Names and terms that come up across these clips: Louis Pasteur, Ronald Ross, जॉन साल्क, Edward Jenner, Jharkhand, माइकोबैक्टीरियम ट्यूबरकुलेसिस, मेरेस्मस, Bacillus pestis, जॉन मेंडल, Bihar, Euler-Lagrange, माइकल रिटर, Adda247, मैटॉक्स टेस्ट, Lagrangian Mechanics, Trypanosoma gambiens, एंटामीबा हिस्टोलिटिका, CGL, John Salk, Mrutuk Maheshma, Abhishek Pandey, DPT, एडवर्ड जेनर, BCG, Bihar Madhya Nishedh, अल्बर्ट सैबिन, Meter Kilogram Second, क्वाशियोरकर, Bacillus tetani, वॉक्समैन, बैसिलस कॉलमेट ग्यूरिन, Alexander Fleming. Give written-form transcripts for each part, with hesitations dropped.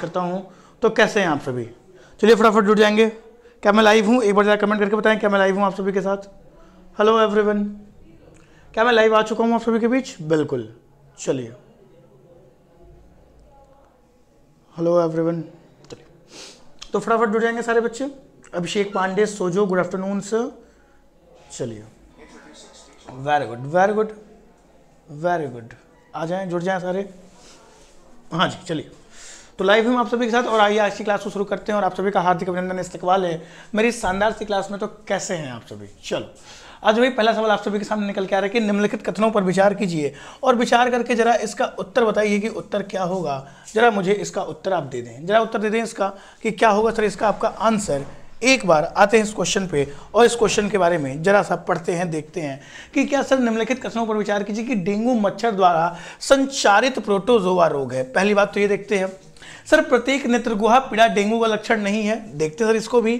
करता हूँ। तो कैसे हैं आप सभी, चलिए फटाफट जुड़ जाएंगे। क्या मैं लाइव हूँ, एक बार ज़रा कमेंट करके बताएं क्या मैं लाइव हूँ आप सभी के साथ। हेलो एवरीवन, क्या मैं लाइव आ चुका हूँ आप सभी के बीच? बिल्कुल, चलिए। हेलो एवरीवन, चलिए तो फटाफट जुड़ जाएंगे सारे बच्चे। अभिषेक पांडे, सोजो, गुड आफ्टरनून सर। चलिए, very good very good very good, आ जाएं, जुड़ जाएं सारे। हाँ जी, चलिए तो लाइव हम आप सभी के साथ, और आइए आज की क्लास को शुरू करते हैं। और आप सभी का हार्दिक अभिनंदन, इस्तकबाल है मेरी शानदार सी क्लास में। तो कैसे हैं आप सभी? चलो, आज भाई पहला सवाल आप सभी के सामने निकल के आ रहा है कि निम्नलिखित कथनों पर विचार कीजिए और विचार करके जरा इसका उत्तर बताइए कि उत्तर क्या होगा। जरा मुझे इसका उत्तर आप दे दें, जरा उत्तर दे दें इसका कि क्या होगा सर इसका आपका आंसर। एक बार आते हैं इस क्वेश्चन पे और इस क्वेश्चन के बारे में जरा सा पढ़ते हैं, देखते हैं कि क्या सर निम्नलिखित कथनों पर विचार कीजिए कि डेंगू मच्छर द्वारा संचारित प्रोटोजोआ रोग है। पहली बात तो ये देखते हैं सर, प्रत्येक नेत्रगुहा पीड़ा डेंगू का लक्षण नहीं है। देखते सर इसको भी।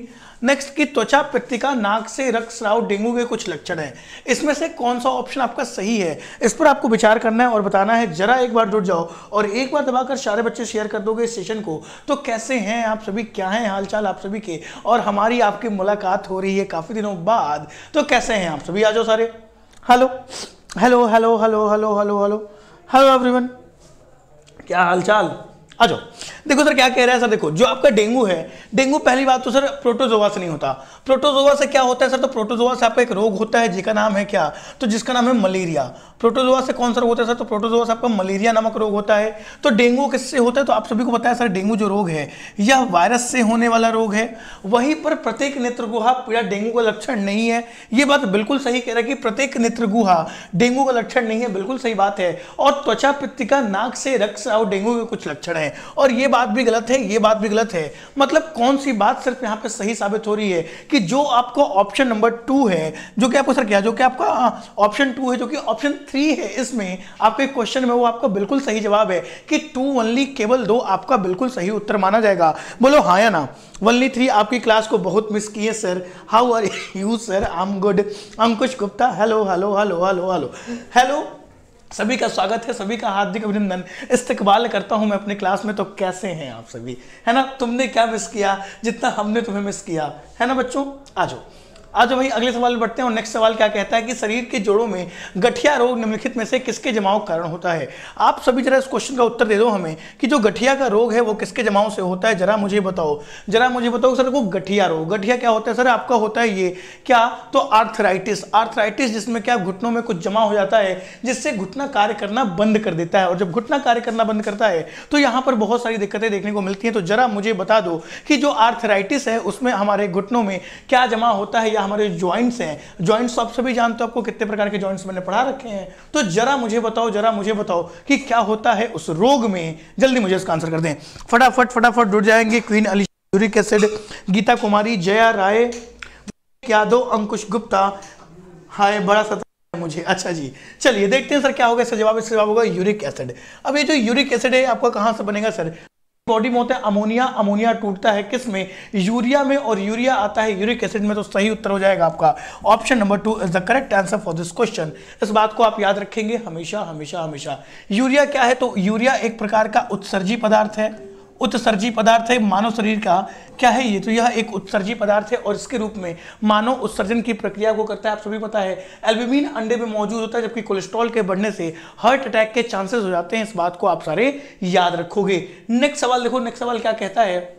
नेक्स्ट की त्वचा, पित्तिका, नाक से रक्तस्राव डेंगू के कुछ लक्षण हैं। इसमें से कौन सा ऑप्शन आपका सही है, इस पर आपको विचार करना है और बताना है। जरा एक बार जुट जाओ और एक बार दबाकर सारे बच्चे शेयर कर दोगे इस सेशन को। तो कैसे हैं आप सभी, क्या है हालचाल आप सभी के, और हमारी आपकी मुलाकात हो रही है काफ़ी दिनों बाद। तो कैसे हैं आप सभी, आ जाओ सारे। Hello hello hello hello hello hello hello hello everyone, क्या हालचाल। आ जाओ, देखो सर क्या कह रहा है सर। देखो जो आपका डेंगू है, डेंगू पहली बात तो सर प्रोटोजोआ से नहीं होता। प्रोटोजोआ से क्या होता है सर? तो प्रोटोजोआ से आपका एक रोग होता है जिसका नाम है क्या, तो जिसका नाम है मलेरिया। प्रोटोजोआ से कौन सा रोग होता है सर? तो प्रोटोजोआ से आपका मलेरिया नामक रोग होता है। तो डेंगू किससे होता है? तो आप सभी को पता है सर, डेंगू जो रोग है यह वायरस से होने वाला रोग है। वहीं पर प्रत्येक नेत्रगुहा पीड़ा डेंगू का लक्षण नहीं है, ये बात बिल्कुल सही कह रहा है कि प्रत्येक नेत्रगुहा डेंगू का लक्षण नहीं है, बिल्कुल सही बात है। और त्वचा, पित्तिका, नाक से रक्तस्राव डेंगू के कुछ लक्षण है, और ये बात भी गलत है, ये बात भी गलत है। मतलब कौन सी बात सिर्फ यहाँ पे सही साबित हो रही है कि जो आपको ऑप्शन नंबर 2 है, जो कि आपको सर क्या, जो कि आपका ऑप्शन 2 है, जो कि ऑप्शन 3 है, इसमें आपके क्वेश्चन में वो आपका बिल्कुल सही जवाब है कि 2 ओनली, केवल 2 आपका बिल्कुल सही उत्तर माना जाएगा। बोलो हाँ या ना। वनली 3 आपकी क्लास को बहुत मिस किए sir. How are you sir? I am good. Ankush Gupta, hello hello hello hello hello hello, सभी का स्वागत है, सभी का हार्दिक अभिनंदन, इस्तकबाल करता हूं मैं अपने क्लास में। तो कैसे हैं आप सभी, है ना? तुमने क्या मिस किया जितना हमने तुम्हें मिस किया, है ना बच्चों? आ जाओ आज भाई, अगले सवाल में बढ़ते हैं। और नेक्स्ट सवाल क्या कहता है कि शरीर के जोड़ों में गठिया रोग निम्नलिखित में से किसके जमाव का कारण होता है। आप सभी जरा इस क्वेश्चन का उत्तर दे दो हमें कि जो गठिया का रोग है वो किसके जमाव से होता है। जरा मुझे बताओ, जरा मुझे बताओ सर को गठिया रोग, गठिया क्या होता है सर? आपका होता है ये क्या, तो आर्थराइटिस। आर्थराइटिस जिसमें क्या घुटनों में कुछ जमा हो जाता है जिससे घुटना कार्य करना बंद कर देता है, और जब घुटना कार्य करना बंद करता है तो यहाँ पर बहुत सारी दिक्कतें देखने को मिलती हैं। तो जरा मुझे बता दो कि जो आर्थराइटिस है उसमें हमारे घुटनों में क्या जमा होता है, हमारे जॉइंट्स हैं। जॉइंट्स आप सभी जानते हो, आपको कितने प्रकार के जॉइंट्स मैंने पढ़ा रखे हैं। तो जरा मुझे बताओ कि क्या होता है उस रोग में, जल्दी मुझे इसका आंसर कर दें फटाफट फटाफट जुड़ जाएंगे। Queen Ali, uric acid, Geeta Kumari, Jaya Rai, Yadav, Ankush Gupta, हाय बड़ा सता मुझे। अच्छा जी, चलिए देखते हैं सर क्या होगा इसका जवाब। इसका जवाब होगा यूरिक एसिड। अब ये जो यूरिक एसिड है आपका कहां से बनेगा सर? बॉडी में होता है अमोनिया, अमोनिया टूटता है किसमें, यूरिया में, और यूरिया आता है यूरिक एसिड में। तो सही उत्तर हो जाएगा आपका option number 2 is the correct answer for this question. इस बात को आप याद रखेंगे हमेशा हमेशा हमेशा। यूरिया क्या है? तो यूरिया एक प्रकार का उत्सर्जी पदार्थ है, उत्सर्जी पदार्थ है। मानव शरीर का क्या है ये, तो यह एक उत्सर्जी पदार्थ है और इसके रूप में मानव उत्सर्जन की प्रक्रिया को करता है। आप सभी पता है एल्ब्यूमिन अंडे में मौजूद होता है, जबकि कोलेस्ट्रॉल के बढ़ने से हार्ट अटैक के चांसेस हो जाते हैं। इस बात को आप सारे याद रखोगे। नेक्स्ट सवाल देखो, नेक्स्ट सवाल क्या कहता है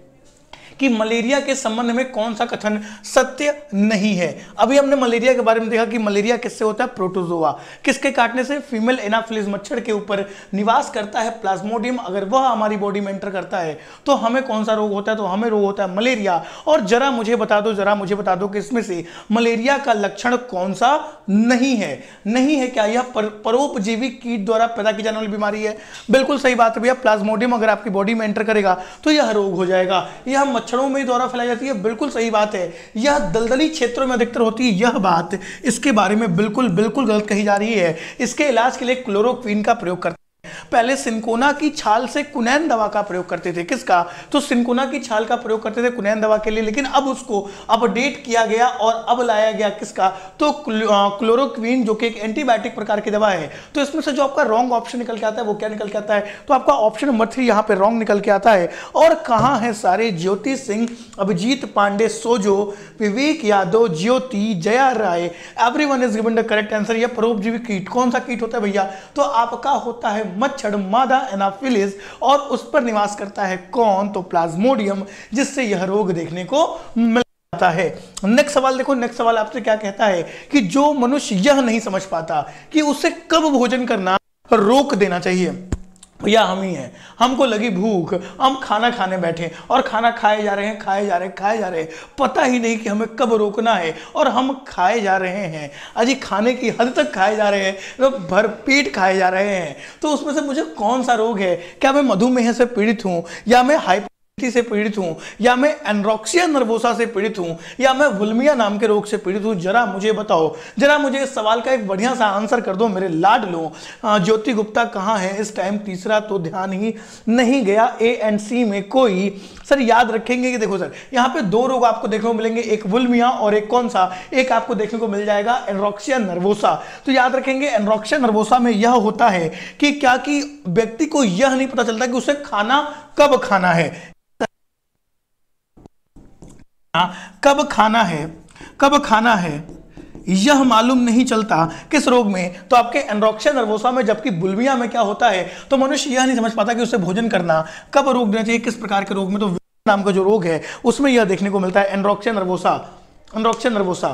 कि मलेरिया के संबंध में कौन सा कथन सत्य नहीं है। अभी हमने मलेरिया के बारे में देखा कि मलेरिया किससे होता है, प्रोटोजोआ, किसके काटने से, फीमेल एनाफिलिस मच्छर के ऊपर निवास करता है प्लाज्मोडियम। अगर वह हमारी बॉडी में एंटर करता है तो हमें कौन सा रोग होता है, तो हमें रोग होता है मलेरिया। और जरा मुझे बता दो, जरा मुझे बता दो कि इसमें से मलेरिया का लक्षण कौन सा नहीं है, नहीं है क्या? यह परोपजीवी कीट द्वारा पैदा की जाने वाली बीमारी है, बिल्कुल सही बात है भैया। प्लाज्मोडियम अगर आपकी बॉडी में एंटर करेगा तो यह रोग हो जाएगा। यह मच्छरों में द्वारा फैलाई जाती है, बिल्कुल सही बात है। यह दलदली क्षेत्रों में अधिकतर होती है, यह बात इसके बारे में बिल्कुल बिल्कुल गलत कही जा रही है। इसके इलाज के लिए क्लोरोक्विन का प्रयोग करते पहले सिनकोना की छाल से कुनैन दवा का प्रयोग करते थे। किसका? तो सिनकोना की छाल का प्रयोग करते थे कुनैन दवा के लिए, लेकिन अब उसको अपडेट किया गया और अब लाया गया किसका? तो क्लोरोक्वीन, जो कि एक एंटीबायोटिक प्रकार की दवा है। तो इसमें से जो आपका रॉन्ग ऑप्शन निकल के आता है वो क्या निकल के आता है? तो आपका ऑप्शन नंबर 3 यहां पर रॉन्ग निकल के आता है। और कहां है सारे ज्योति सिंह, अभिजीत पांडे, सोजो, Vivek Yadav, Jyoti, Jaya Rai, everyone is given the correct answer. यह परोपजीवी कीट, कौन सा कीट होता है भैया? तो आपका होता है मच्छर, मादा एनाफिलिस, और उस पर निवास करता है कौन? तो प्लाज्मोडियम, जिससे यह रोग देखने को मिलता है। नेक्स्ट सवाल देखो, नेक्स्ट सवाल आपसे क्या कहता है कि जो मनुष्य यह नहीं समझ पाता कि उसे कब भोजन करना रोक देना चाहिए, या हम ही हैं, हमको लगी भूख, हम खाना खाने बैठे और खाना खाए जा रहे हैं, पता ही नहीं कि हमें कब रोकना है और हम खाए जा रहे हैं, अजी खाने की हद तक खाए जा रहे हैं, तो भरपेट खाए जा रहे हैं। तो उसमें से मुझे कौन सा रोग है? क्या मैं मधुमेह से पीड़ित हूँ, या मैं हाइपरटेंशन से पीड़ित हूँ, या मैं एनोरेक्सिया नर्वोसा से पीड़ित हूँ, या मैं बुलिमिया नाम के रोग से पीड़ित हूँ? जरा मुझे बताओ, जरा मुझे इस सवाल का एक बढ़िया सा आंसर कर दो मेरे लाडलो। ज्योति गुप्ता कहाँ है इस टाइम? तीसरा तो ध्यान ही नहीं गया, ए एंड सी में कोई। सर याद रखेंगे कि देखो सर यहाँ पे दो रोग आपको देखने को मिलेंगे, एक बुलिमिया और एक कौन सा, एक आपको देखने को मिल जाएगा एनोरेक्सिया नर्वोसा। तो याद रखेंगे एनोरेक्सिया नर्वोसा में यह होता है कि क्या कि व्यक्ति को यह नहीं पता चलता कि उसे खाना कब खाना है, कब खाना है यह मालूम नहीं चलता। किस रोग में? तो आपके एनोरेक्सिया नर्वोसा में। जबकि बुलिमिया में क्या होता है? तो मनुष्य यह नहीं समझ पाता कि उसे भोजन करना कब रोक देना चाहिए, किस प्रकार के रोग में। तो नाम का जो रोग है उसमें यह देखने को मिलता है, एनोरेक्सिया नर्वोसा, एनोरेक्सिया नर्वोसा।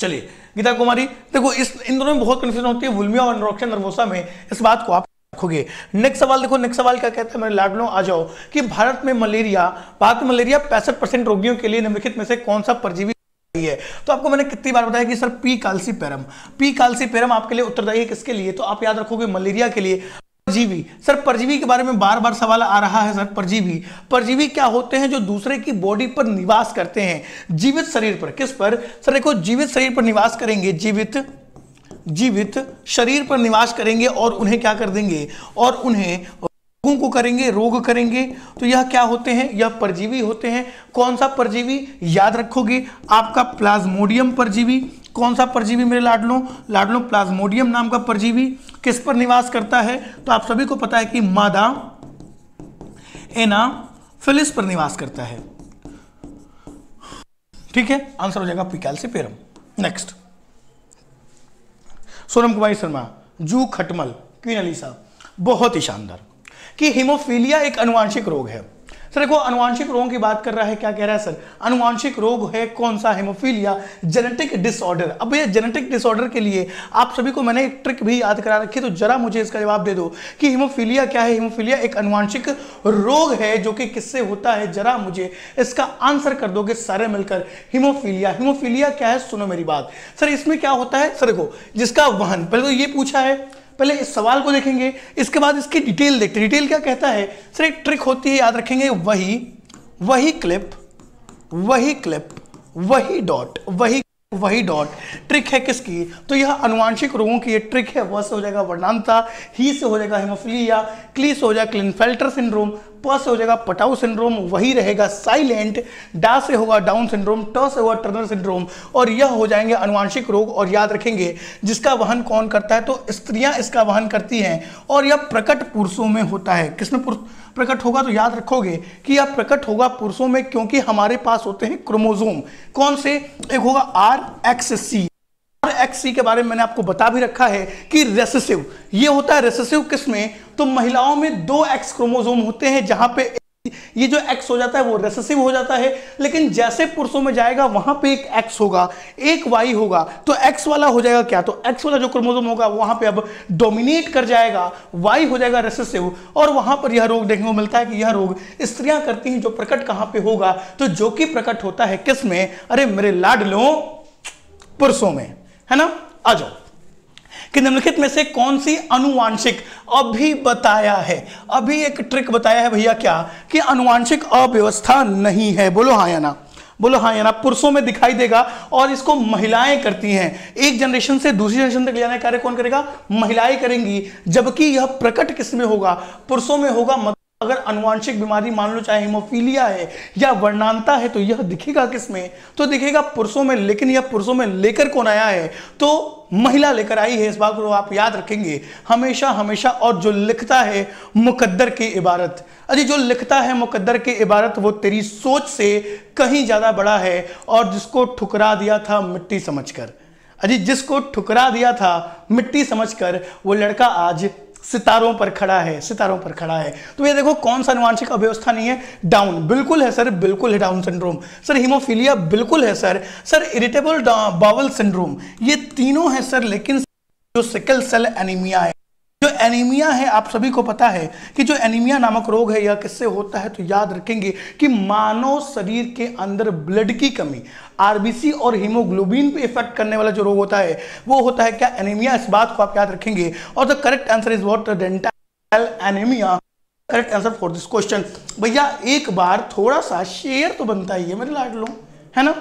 चलिए गीता कुमारी, देखो इस इन दोनों में बहुत कंफ्यूजन होती है, बुलिमिया और एनोरेक्सिया नर्वोसा में, इस बात को आप रखोगे। नेक्स्ट सवाल देखो, नेक्स्ट सवाल क्या कहता है मेरे लाडलों, आ जाओ, कि भारत में मलेरिया 65% रोगियों के लिए निम्नलिखित में से कौन सा परजीवी है? तो आपको मैंने कितनी बार बताया कि sir P falciparum, P falciparum आपके लिए उत्तरदायी है। किसके लिए? तो आप याद रखोगे मलेरिया के लिए। परजीवी, सर परजीवी के बारे में बार बार सवाल आ रहा है। सर परजीवी क्या होते हैं? जो दूसरे की बॉडी पर निवास करते हैं, जीवित शरीर पर। किस पर? सर देखो, जीवित शरीर पर निवास करेंगे, जीवित शरीर पर निवास करेंगे और उन्हें क्या कर देंगे, और उन्हें रोगों को करेंगे, रोग करेंगे। तो यह क्या होते हैं? यह परजीवी होते हैं। कौन सा परजीवी? याद रखोगे आपका प्लाज्मोडियम परजीवी। कौन सा परजीवी मेरे लाडलों? प्लाज्मोडियम नाम का परजीवी किस पर निवास करता है? तो आप सभी को पता है कि मादा एनाफिलिस पर निवास करता है। ठीक है, आंसर हो जाएगा P falciparum. Next, Sonam Kumari Sharma, जू खटमल, क्वीन अलीसा, बहुत ही शानदार, कि हीमोफीलिया एक अनुवांशिक रोग है। सर देखो, अनुवांशिक रोगों की बात कर रहा है, क्या कह रहा है सर? अनुवांशिक रोग है कौन सा? Haemophilia, genetic disorder. अब ये जेनेटिक डिसऑर्डर के लिए आप सभी को मैंने एक ट्रिक भी याद करा रखी, तो जरा मुझे इसका जवाब दे दो कि हेमोफीलिया क्या है? हेमोफीलिया एक अनुवांशिक रोग है जो कि किससे होता है? जरा मुझे इसका आंसर कर दोगे सारे मिलकर, हीमोफीलिया क्या है? सुनो मेरी बात, सर इसमें क्या होता है? सर देखो, जिसका वहन, पहले तो ये पूछा है, पहले इस सवाल को देखेंगे, इसके बाद इसकी डिटेल देखते हैं। डिटेल क्या कहता है? सर एक ट्रिक होती है, याद रखेंगे, वही क्लिप वही डॉट ट्रिक है। किसकी? तो यह अनुवांशिक रोगों की ये ट्रिक है। व से हो जाएगा वर्णांता, ही से हो जाएगा हेमोफिलिया, क्ली से हो जाएगा क्लिनफेल्टर सिंड्रोम, प से हो जाएगा पटाऊ सिंड्रोम, वही रहेगा साइलेंट, डा से होगा डाउन सिंड्रोम, ट से होगा टर्नर सिंड्रोम, और यह हो जाएंगे अनुवांशिक रोग। और याद रखेंगे जिसका वहन कौन करता है? तो स्त्रियां इसका वहन करती हैं, और यह प्रकट पुरुषों में होता है। किसमें प्रकट होगा? तो याद रखोगे कि यह प्रकट होगा पुरुषों में, क्योंकि हमारे पास होते हैं क्रोमोजोम। कौन से? एक होगा RXC, RXC के बारे में मैंने आपको बता भी रखा है कि रेसेसिव, ये होता है रेसेसिव। किसमें? तो महिलाओं में 2X क्रोमोजोम होते हैं, जहां पे ये जो X हो जाता है वो रेसेसिव हो जाता है, लेकिन जैसे पुरुषों में जाएगा वहां पे एक X होगा, एक Y होगा, तो X वाला हो जाएगा क्या? तो X वाला जो क्रोमोजोम होगा वहां पे अब डोमिनेट कर जाएगा, Y हो जाएगा रेसेसिव, और वहां पर यह रोग देखने को मिलता है कि यह रोग स्त्रियां करती हैं। जो प्रकट कहां पे होगा? तो जो कि प्रकट होता है किसमें? अरे मेरे लाडलों, पुरुषों में, है ना। आ जाओ कि निम्नलिखित में से कौन सी अनुवांशिक, अभी बताया है, अभी एक ट्रिक बताया है भैया, क्या कि अनुवांशिक अव्यवस्था नहीं है? बोलो हाँ या ना, बोलो हाँ या ना, पुरुषों में दिखाई देगा और इसको महिलाएं करती हैं। एक जनरेशन से दूसरी जनरेशन तक ले जाने का कार्य कौन करेगा? महिलाएं करेंगी। जबकि यह प्रकट किस में होगा? पुरुषों में होगा। अगर अनुवांशिक बीमारी मान लो, चाहे हीमोफीलिया है या वर्णांता है, तो यह दिखेगा किसमें? तो दिखेगा पुरुषों में। लेकिन यह पुरुषों में लेकर कौन आया है? तो महिला लेकर आई है। इस बात को आप याद रखेंगे हमेशा हमेशा। और जो लिखता है मुकद्दर की इबारत, अजी जो लिखता है मुकद्दर की इबारत वो तेरी सोच से कहीं ज़्यादा बड़ा है। और जिसको ठुकरा दिया था मिट्टी समझकर, अजी जिसको ठुकरा दिया था मिट्टी समझकर, वो लड़का आज सितारों पर खड़ा है, सितारों पर खड़ा है। तो ये देखो कौन सा अनुवांशिक अव्यवस्था नहीं है? डाउन। बिल्कुल है सर, बिल्कुल है डाउन सिंड्रोम। सर हीमोफीलिया बिल्कुल है sir. Sir irritable bowel syndrome, ये तीनों है सर। लेकिन जो सिकल सेल एनीमिया है, जो एनीमिया है, आप सभी को पता है कि जो एनीमिया नामक रोग है यह किससे होता है? तो याद रखेंगे कि मानव शरीर के अंदर ब्लड की कमी, आरबीसी और हीमोग्लोबिन पे इफेक्ट करने वाला जो रोग होता है वो होता है क्या? एनीमिया। इस बात को आप याद रखेंगे। और the correct answer is what? Dental anaemia. Correct answer for this question. भैया एक बार थोड़ा सा शेयर तो बनता ही है मेरे लाडलो, है ना?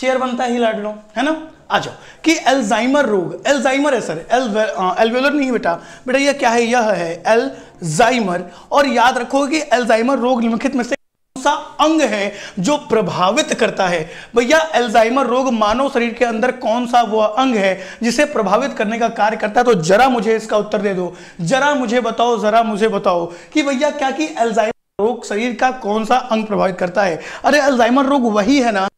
शेयर बनता ही लाडलो, है ना? आ जाओ कि एल्जाइमर रोग, एल्जाइमर है सर, एल्वेलर नहीं बेटा, बेटा यह क्या है? यह है एल्जाइमर। और याद रखो कि एल्जाइमर रोग निम्नलिखित में से कौन सा अंग है जो प्रभावित करता है? भैया एल्जाइमर रोग मानव शरीर के अंदर कौन सा वो अंग है जिसे प्रभावित करने का कार्य करता है? तो जरा मुझे इसका उत्तर दे दो, जरा मुझे बताओ, जरा मुझे बताओ कि भैया क्या कि एल्जाइमर रोग शरीर का कौन सा अंग प्रभावित करता है? अरे एल्जाइमर रोग वही है ना,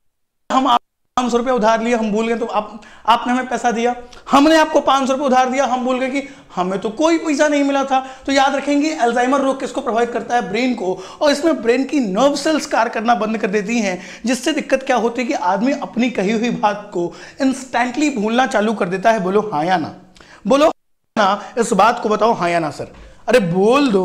हम 500 रुपये उधार लिए, हम भूल गए, तो आपने हमें पैसा दिया, हमने आपको 500 रुपये उधार दिया, हम भूल गए कि हमें तो कोई पैसा नहीं मिला था। तो याद रखेंगे अल्जाइमर रोग किसको प्रभावित करता है? ब्रेन को। और इसमें ब्रेन की नर्व सेल्स कार्य करना बंद कर देती हैं, जिससे दिक्कत क्या होती है कि आदमी अपनी कही हुई बात को इंस्टेंटली भूलना चालू कर देता है। बोलो हाँ या ना, बोलो हाँ ना, इस बात को बताओ हाँ या ना सर। अरे बोल दो।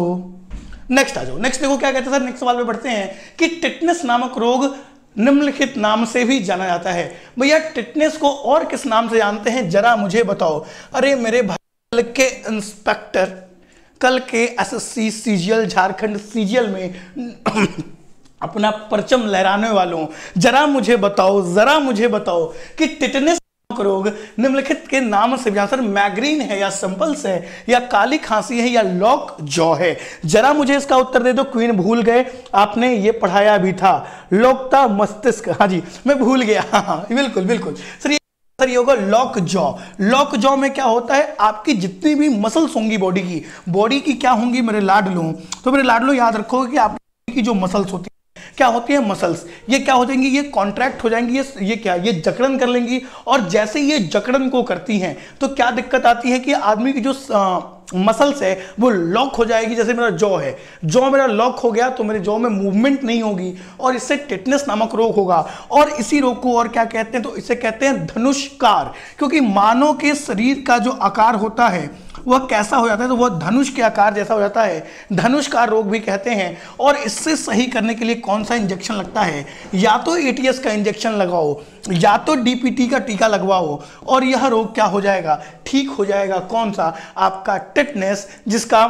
नेक्स्ट आ जाओ, नेक्स्ट देखो क्या कहते हैं सर। नेक्स्ट सवाल पे बढ़ते हैं कि टिटनेस नामक रोग निम्नलिखित नाम से भी जाना जाता है। भैया टिटनेस को और किस नाम से जानते हैं? जरा मुझे बताओ। अरे मेरे भाई कल के इंस्पेक्टर, कल के एसएससी सीजीएल झारखंड सीजीएल में अपना परचम लहराने वालों, जरा मुझे बताओ, जरा मुझे बताओ कि टिटनेस रोग निम्नलिखित के नाम से भी, सर मैग्रीन है या सिंपल्स है या काली खांसी है या लॉक जॉ है? जरा मुझे इसका उत्तर दे दो। क्वीन भूल गए, आपने ये पढ़ाया भी था, लोकता मस्तिष्क। हाँ जी मैं भूल गया, हाँ बिल्कुल बिल्कुल सर ये होगा लॉक जॉ। लॉक जॉ में क्या होता है? आपकी जितनी भी मसल्स होंगी बॉडी की, क्या होंगी मेरे लाडलो? तो मेरे लाडलो याद रखो कि आपकी जो मसल्स होती है, क्या होती है मसल्स, ये क्या हो जाएंगी? ये कॉन्ट्रैक्ट हो जाएंगी, ये क्या, ये जकड़न कर लेंगी। और जैसे ये जकड़न को करती हैं तो क्या दिक्कत आती है कि आदमी की जो मसल्स है वो लॉक हो जाएगी। जैसे मेरा जॉ है, जॉ मेरा लॉक हो गया तो मेरे जॉ में मूवमेंट नहीं होगी और इससे टिटनेस नामक रोग होगा। और इसी रोग को और क्या कहते हैं? तो इसे कहते हैं धनुषकार, क्योंकि मानव के शरीर का जो आकार होता है वह कैसा हो जाता है? तो वह धनुष के आकार जैसा हो जाता है। धनुषकार रोग भी कहते हैं। और इससे सही करने के लिए कौन सा इंजेक्शन लगता है? या तो एटीएस का इंजेक्शन लगाओ या तो डीपीटी का टीका लगवाओ और यह रोग क्या हो जाएगा? ठीक हो जाएगा। कौन सा? आपका टिटनेस, जिसका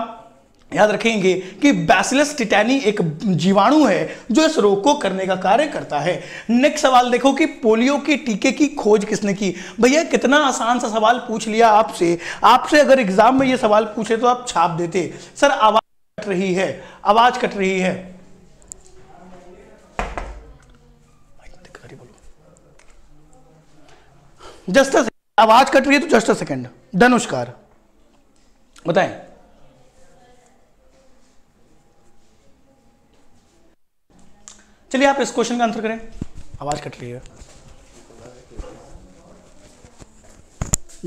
याद रखेंगे कि बैसिलस टिटैनी एक जीवाणु है जो इस रोग को करने का कार्य करता है। नेक्स्ट सवाल देखो कि पोलियो के टीके की खोज किसने की? भैया कितना आसान सा सवाल पूछ लिया आपसे। आपसे अगर एग्जाम में ये सवाल पूछे तो आप छाप देते। सर आवाज कट रही है, आवाज कट रही है। जस्ट आवाज कट रही है तो जस्ट अ सेकेंड। धनुषकार बताएं, चलिए आप इस क्वेश्चन का आंसर करें। आवाज कट रही है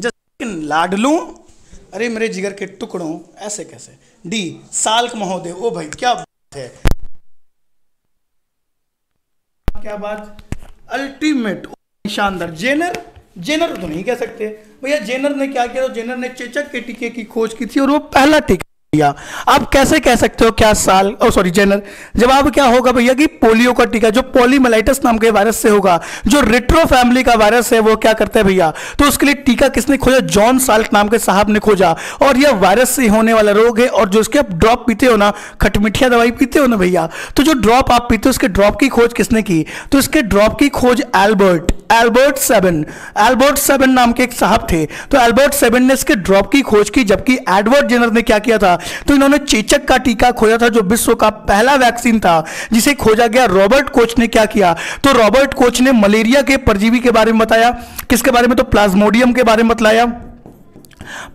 जस्ट लाडलू। अरे मेरे जिगर के टुकड़ों, ऐसे कैसे? डी साल्क महोदय। ओ भाई क्या बात है, क्या बात, अल्टीमेट, शानदार। जेनर, जेनर तो नहीं कह सकते भैया। जेनर ने क्या किया? तो जेनर ने चेचक के टीके की खोज की थी और वो पहला टीका दिया। आप कैसे कह सकते हो क्या साल्क ओ सॉरी जेनर? जवाब क्या होगा भैया कि पोलियो का टीका जो पॉलीमेलाइटिस नाम के वायरस से होगा, जो रिट्रो फैमिली का वायरस है, वो क्या करते हैं भैया, तो उसके लिए टीका किसने खोजा? जॉन साल्क नाम के साहब ने खोजा। और यह वायरस से होने वाला रोग है। और जो इसके आप ड्रॉप पीते हो ना, खटमिठिया दवाई पीते हो ना भैया, तो जो ड्रॉप आप पीते हो उसके ड्रॉप की खोज किसने की? तो इसके ड्रॉप की खोज अल्बर्ट सैबिन नाम के एक साहब थे। तो अल्बर्ट सैबिन ने इसके ड्रॉप की खोज की, जबकि एडवर्ड जेनर ने क्या किया था? तो इन्होंने चेचक का टीका खोजा था, जो विश्व का पहला वैक्सीन था, जिसे खोजा गया। रॉबर्ट कोच ने क्या किया? तो रॉबर्ट कोच ने मलेरिया के परजीवी के बारे में बताया। किसके बारे में? तो प्लाज्मोडियम के बारे में बताया,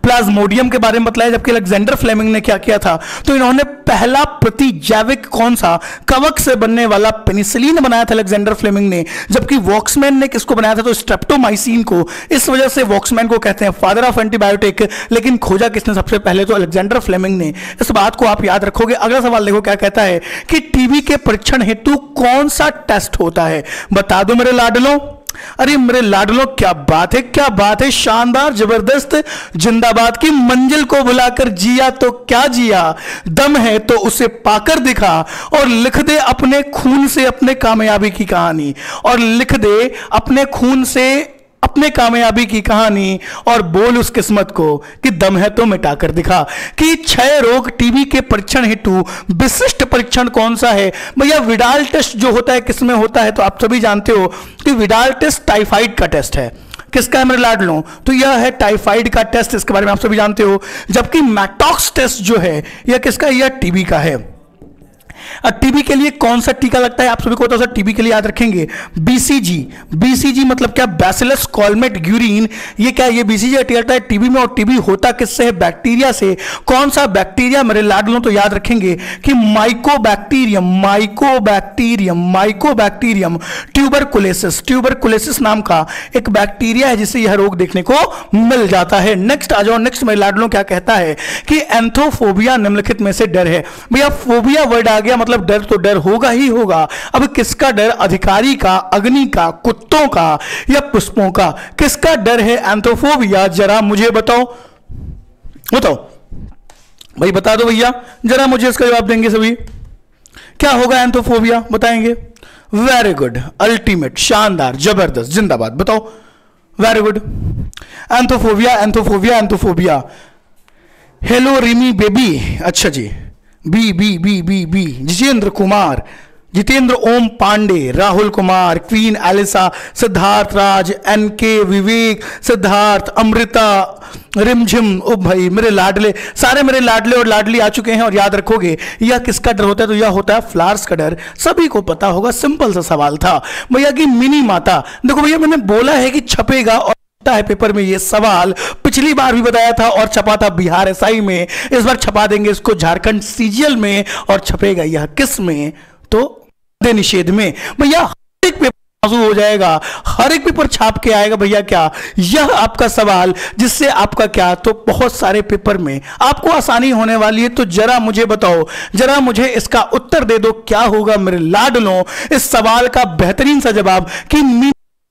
प्लाज्मोडियम के बारे में बताया। जबकि अलेक्जेंडर फ्लेमिंग ने क्या किया था? तो इन्होंने पहला प्रतिजैविक कौन सा कवक से बनने वाला पेनिसिलिन बनाया था अलेक्जेंडर फ्लेमिंग ने। जबकि वॉक्समैन ने किसको बनाया था? तो स्ट्रेप्टोमाइसिन को। इस वजह से वॉक्समैन को कहते हैं फादर ऑफ एंटीबायोटिक। लेकिन खोजा किसने सबसे पहले? तो अलेक्जेंडर फ्लेमिंग ने। इस बात को आप याद रखोगे। अगला सवाल देखो क्या कहता है कि टीबी के परीक्षण हेतु कौन सा टेस्ट होता है? बता दो मेरे लाडलो। अरे मेरे लाडलो, क्या बात है, क्या बात है, शानदार, जबरदस्त, जिंदाबाद। की मंजिल को बुलाकर जिया तो क्या जिया, दम है तो उसे पाकर दिखा, और लिख दे अपने खून से अपने कामयाबी की कहानी, और लिख दे अपने खून से अपने कामयाबी की कहानी, और बोल उस किस्मत को कि दम है तो मिटा कर दिखा। कि क्षय रोग टीबी के परीक्षण हेतु विशिष्ट परीक्षण कौन सा है? भैया विडाल टेस्ट जो होता है किसमें होता है? तो आप सभी जानते हो कि विडाल टेस्ट टाइफाइड का टेस्ट है। किसका है मेरे लाडलों? तो यह है टाइफाइड का टेस्ट, इसके बारे में आप सभी जानते हो। जबकि मैटॉक्स टेस्ट जो है यह किसका? यह टीबी का है। टीबी के लिए कौन सा टीका लगता है? आप सभी को तो सर टीबी के लिए याद रखेंगे बीसीजी। बीसीजी मतलब क्या? बैसिलस कॉलमेट ग्यूरिन। ये क्या? ये बीसीजी लगता है टीबी में। और टीबी होता किससे है? बैक्टीरिया से। कौन सा बैक्टीरिया मेरे लाडलों? तो याद रखेंगे कि माइकोबैक्टीरियम ट्यूबरकुलेसिस नाम का एक बैक्टीरिया है, जिससे यह रोग देखने को मिल जाता है। नेक्स्ट आ जाओ, नेक्स्ट मेरे लाडलों क्या कहता है कि एंथोफोबिया निम्नलिखित में से डर है। भैया फोबिया वर्ड आ गया मतलब डर, तो डर होगा ही होगा। अब किसका डर? अधिकारी का, अग्नि का, कुत्तों का या पुष्पों का? किसका डर है एंथोफोबिया? जरा मुझे बताओ, बताओ भाई, बता दो भैया जरा मुझे इसका जवाब देंगे सभी। क्या होगा एंथोफोबिया? बताएंगे। वेरी गुड, अल्टीमेट, शानदार, जबरदस्त, जिंदाबाद। बताओ, very good. Anthophobia hello Rimi baby. अच्छा जी, B B B B B Jitendra Kumar, Jitendra Om Pandey, Rahul Kumar, queen Elisa, Siddharth Raj, N K, Vivek, Siddharth, Amrita, रिमझिम। ओ भाई मेरे लाडले, सारे मेरे लाडले और लाडली आ चुके हैं। और याद रखोगे यह किसका डर होता है? तो यह होता है फ्लावर्स का डर। सभी को पता होगा, सिंपल सा सवाल था भैया कि मिनी माता। देखो भैया मैंने बोला है कि छपेगा और है पेपर में ये सवाल, पिछली बार भी बताया था और छपा था बिहार एसआई में, इस बार छपा देंगे इसको झारखंड सीजीएल में। और छपेगा यह किस में? तो निषेध में। भैया हर एक पेपर हो जाएगा, हर एक पेपर छाप के आएगा भैया क्या यह आपका सवाल, जिससे आपका क्या तो बहुत सारे पेपर में आपको आसानी होने वाली है। तो जरा मुझे बताओ, जरा मुझे इसका उत्तर दे दो, क्या होगा मेरे लाडलों इस सवाल का बेहतरीन सा जवाब कि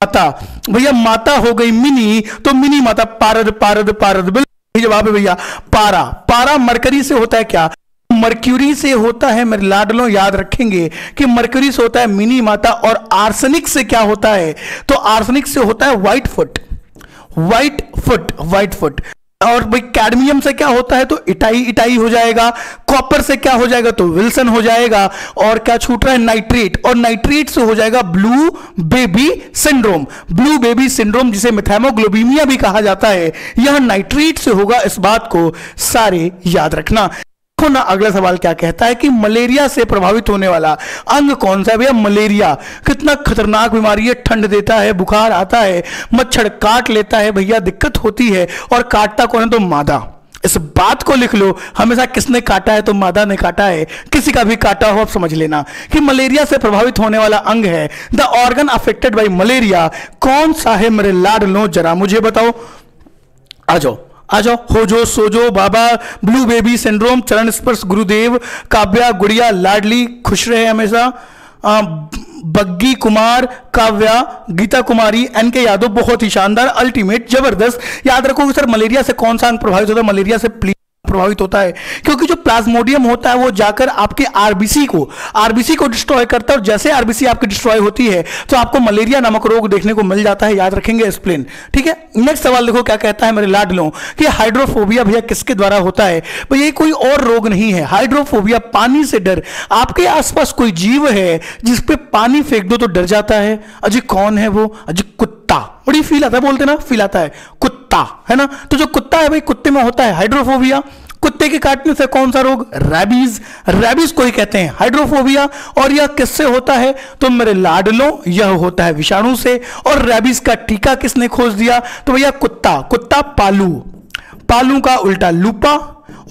माता। भैया माता हो गई मिनी, तो मिनी माता पारद पारद पारद, बिल्कुल जवाब है भैया। पारा, पारा मरकरी से होता है क्या? मर्क्यूरी से होता है मेरे लाडलों, याद रखेंगे कि मर्क्यूरी से होता है मिनी माता। और आर्सेनिक से क्या होता है? तो आर्सेनिक से होता है व्हाइट फुट। और भाई कैडमियम से क्या होता है? तो इटाई हो जाएगा। कॉपर से क्या हो जाएगा? तो विल्सन हो जाएगा। और क्या छूट रहा है? नाइट्रेट। और नाइट्रेट से हो जाएगा ब्लू बेबी सिंड्रोम, जिसे मिथैमोग्लोबीमिया भी कहा जाता है। यह नाइट्रेट से होगा, इस बात को सारे याद रखना। देखो ना अगला सवाल क्या कहता है कि मलेरिया से प्रभावित होने वाला अंग कौन सा है? भैया मलेरिया कितना खतरनाक बीमारी है, ठंड देता है, बुखार आता है, मच्छर काट लेता है भैया, दिक्कत होती है। और काटता कौन है? तो मादा। इस बात को लिख लो, हमेशा किसने काटा है? तो मादा ने काटा है। किसी का भी काटा हो आप समझ लेना कि मलेरिया से प्रभावित होने वाला अंग है। The organ affected by malaria कौन सा है मेरे लाडलों? जरा मुझे बताओ, आ जाओ आ जाओ। होजो सोजो बाबा, ब्लू बेबी सिंड्रोम, चरण स्पर्श गुरुदेव, काव्या गुड़िया लाडली, खुश रहे हमेशा, बग्गी कुमार, काव्या, गीता कुमारी, एनके यादव, बहुत ही शानदार, अल्टीमेट, जबरदस्त। याद रखोगे सर मलेरिया से कौन सा अंग प्रभावित होता है? मलेरिया से प्रभावित होता है, क्योंकि जो प्लाज्मोडियम होता है वो जाकर आपके आरबीसी को डिस्ट्रॉय करता है, और जैसे आरबीसी आपकी डिस्ट्रॉय होती है तो आपको मलेरिया नामक रोग देखने को मिल जाता है। याद रखेंगे एक्सप्लेन, ठीक है। नेक्स्ट सवाल देखो क्या कहता है मेरे लाडलों कि हाइड्रोफोबिया भैया किसके द्वारा होता है। भाई ये कोई और रोग नहीं है, हाइड्रोफोबिया पानी से डर। आपके आसपास कोई जीव है जिस पे पानी फेंक दो तो डर जाता है। अजी कौन है वो? अजी कुत्ता। बड़ी फील आता है, बोलते ना फील आता है, कुत्ता है ना। तो जो कुत्ता है भाई कुत्ते में होता है हाइड्रोफोबिया। कुत्ते के काटने से कौन सा रोग? रैबीज। रैबीज को ही कहते हैं हाइड्रोफोबिया। और यह किससे होता है? तो मेरे लाडलों यह होता है विषाणु से। और रैबीज का टीका किसने खोज दिया? तो भैया कुत्ता। कुत्ता पालू, पालू का उल्टा लूपा,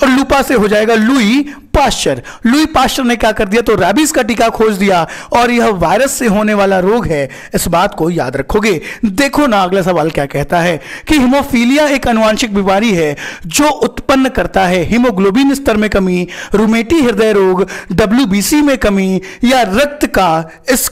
और लूपा से हो जाएगा लुई पाश्चर। लुई पाश्चर ने क्या कर दिया? तो रैबीज का टीका खोज दिया, और यह वायरस से होने वाला रोग है, इस बात को याद रखोगे। देखो ना अगला सवाल क्या कहता है कि हीमोफीलिया एक अनुवांशिक बीमारी है जो उत्पन्न करता है हीमोग्लोबिन स्तर में कमी, रूमेटी हृदय रोग, डब्ल्यूबीसी में कमी, या रक्त का इस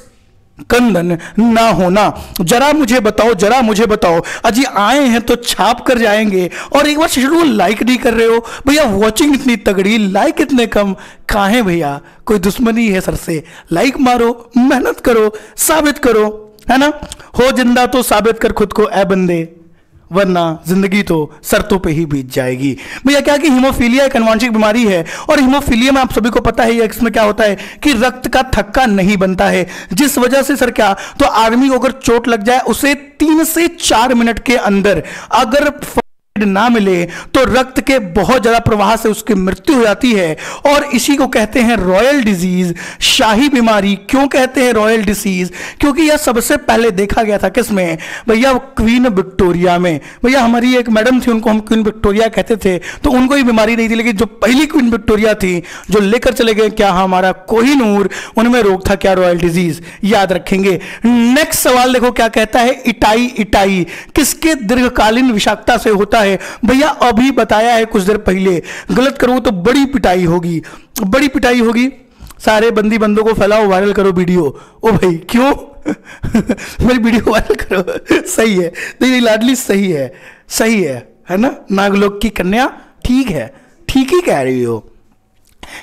कंदन ना होना। जरा मुझे बताओ, जरा मुझे बताओ। अजी आए हैं तो छाप कर जाएंगे, और एक बार शेड्यूल लाइक नहीं कर रहे हो भैया। वॉचिंग इतनी तगड़ी, लाइक इतने कम, काहे भैया? कोई दुश्मनी है सर से? लाइक मारो, मेहनत करो, साबित करो, है ना। हो जिंदा तो साबित कर खुद को ऐ बंदे, वरना जिंदगी तो शर्तों पे ही बीत जाएगी। भैया क्या कि हीमोफीलिया एक अनुवांशिक बीमारी है, और हीमोफीलिया में आप सभी को पता है इसमें क्या होता है कि रक्त का थक्का नहीं बनता है, जिस वजह से सर क्या तो आदमी को अगर चोट लग जाए उसे 3 से 4 मिनट के अंदर अगर ना मिले तो रक्त के बहुत ज्यादा प्रवाह से उसकी मृत्यु हो जाती है, और इसी को कहते हैं रॉयल डिजीज, शाही बीमारी। क्यों कहते हैं रॉयल डिजीज? क्योंकि यह सबसे पहले देखा गया था किसमें भैया? क्वीन विक्टोरिया में। भैया हमारी एक मैडम थी, उनको हम क्वीन विक्टोरिया कहते थे, तो उनको ये बीमारी नहीं थी, लेकिन जो पहली क्वीन विक्टोरिया थी जो लेकर चले गए क्या हमारा कोहिनूर, उनमें रोग था क्या? Royal disease. याद रखेंगे। नेक्स्ट सवाल देखो क्या कहता है, इटाई। इटाई किसके दीर्घकालीन विषाक्तता से होता है? भैया अभी बताया है कुछ देर पहले, गलत करो तो बड़ी पिटाई होगी, बड़ी पिटाई होगी। सारे बंदी बंदों को फैलाओ, वायरल करो वीडियो। ओ भाई क्यों? मेरी वीडियो वायरल करो। सही है नहीं लाडली, सही है, सही है ना। नागलोक की कन्या ठीक है, ठीक ही कह रही हो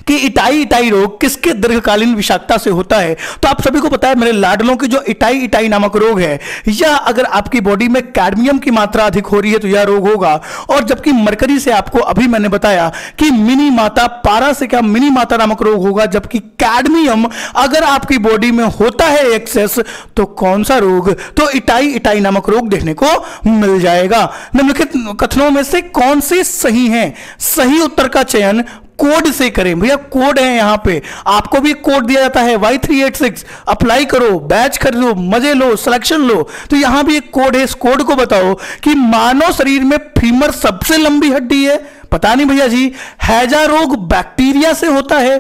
कि इटाई इटाई रोग किसके दीर्घकालीन विषाक्तता से होता है। तो आप सभी को पता है मेरे लाडलों की जो इटाई इटाई नामक रोग है, यह अगर आपकी बॉडी में कैडमियम की मात्रा अधिक हो रही है तो यह रोग होगा। और जबकि मरकरी से आपको अभी मैंने बताया कि मिनी माता पारा से क्या मिनी माता नामक रोग होगा, जबकि कैडमियम अगर आपकी बॉडी में होता है एक्सेस तो कौन सा रोग? तो इटाई इटाई नामक रोग देखने को मिल जाएगा। निम्नलिखित कथनों में से कौन से सही है? सही उत्तर का चयन कोड से करें। भैया कोड है यहाँ पे, आपको भी कोड दिया जाता है Y386। अप्लाई करो, बैच खरीदो, मजे लो, सिलेक्शन लो। तो यहाँ भी एक कोड है, इस कोड को बताओ कि मानव शरीर में फीमर सबसे लंबी हड्डी है। पता नहीं भैया जी। हैजा रोग बैक्टीरिया से होता है,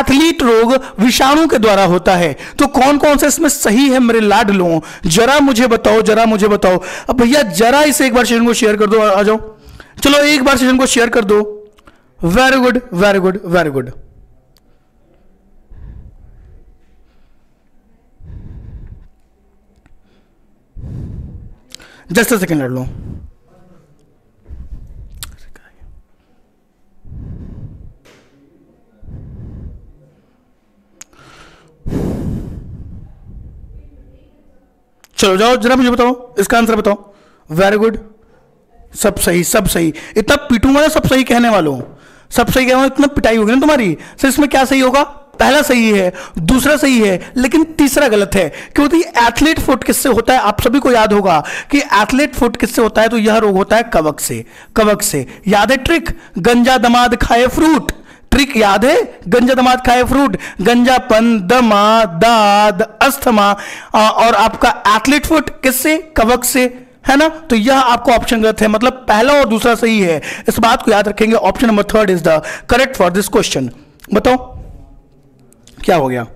एथलीट रोग विषाणु के द्वारा होता है। तो कौन कौन से इसमें सही है मेरे लाडलों? जरा मुझे बताओ, जरा मुझे बताओ। अब भैया जरा इसे एक बार सेशन को शेयर कर दो, आ जाओ, चलो एक बार सेशन को शेयर कर दो। Very good, very good, very good. Just a second लड़ लो। चलो जाओ, जरा मुझे बताओ इसका आंसर बताओ। वेरी गुड, सब सही, सब सही। इतना पीटूंगा ना सब सही कहने वालों, सब सही कहूँ, इतना पिटाई होगी ना तुम्हारी। सर इसमें क्या सही होगा? पहला सही है, दूसरा सही है, लेकिन तीसरा गलत है, क्योंकि एथलीट फुट किससे होता है? आप सभी को याद होगा कि एथलीट फुट किससे होता है, तो यह रोग होता है कवक से। कवक से याद है ट्रिक, गंजा दमाद खाए फ्रूट। ट्रिक याद है, गंजा दमाद खाए फ्रूट, गंजापन, दमा, दाद, अस्थमा, और आपका एथलीट फुट किससे? कवक से, है ना। तो यह आपको ऑप्शन गलत है, मतलब पहला और दूसरा सही है, इस बात को याद रखेंगे। Option number 3 is the correct for this question. बताओ क्या हो गया?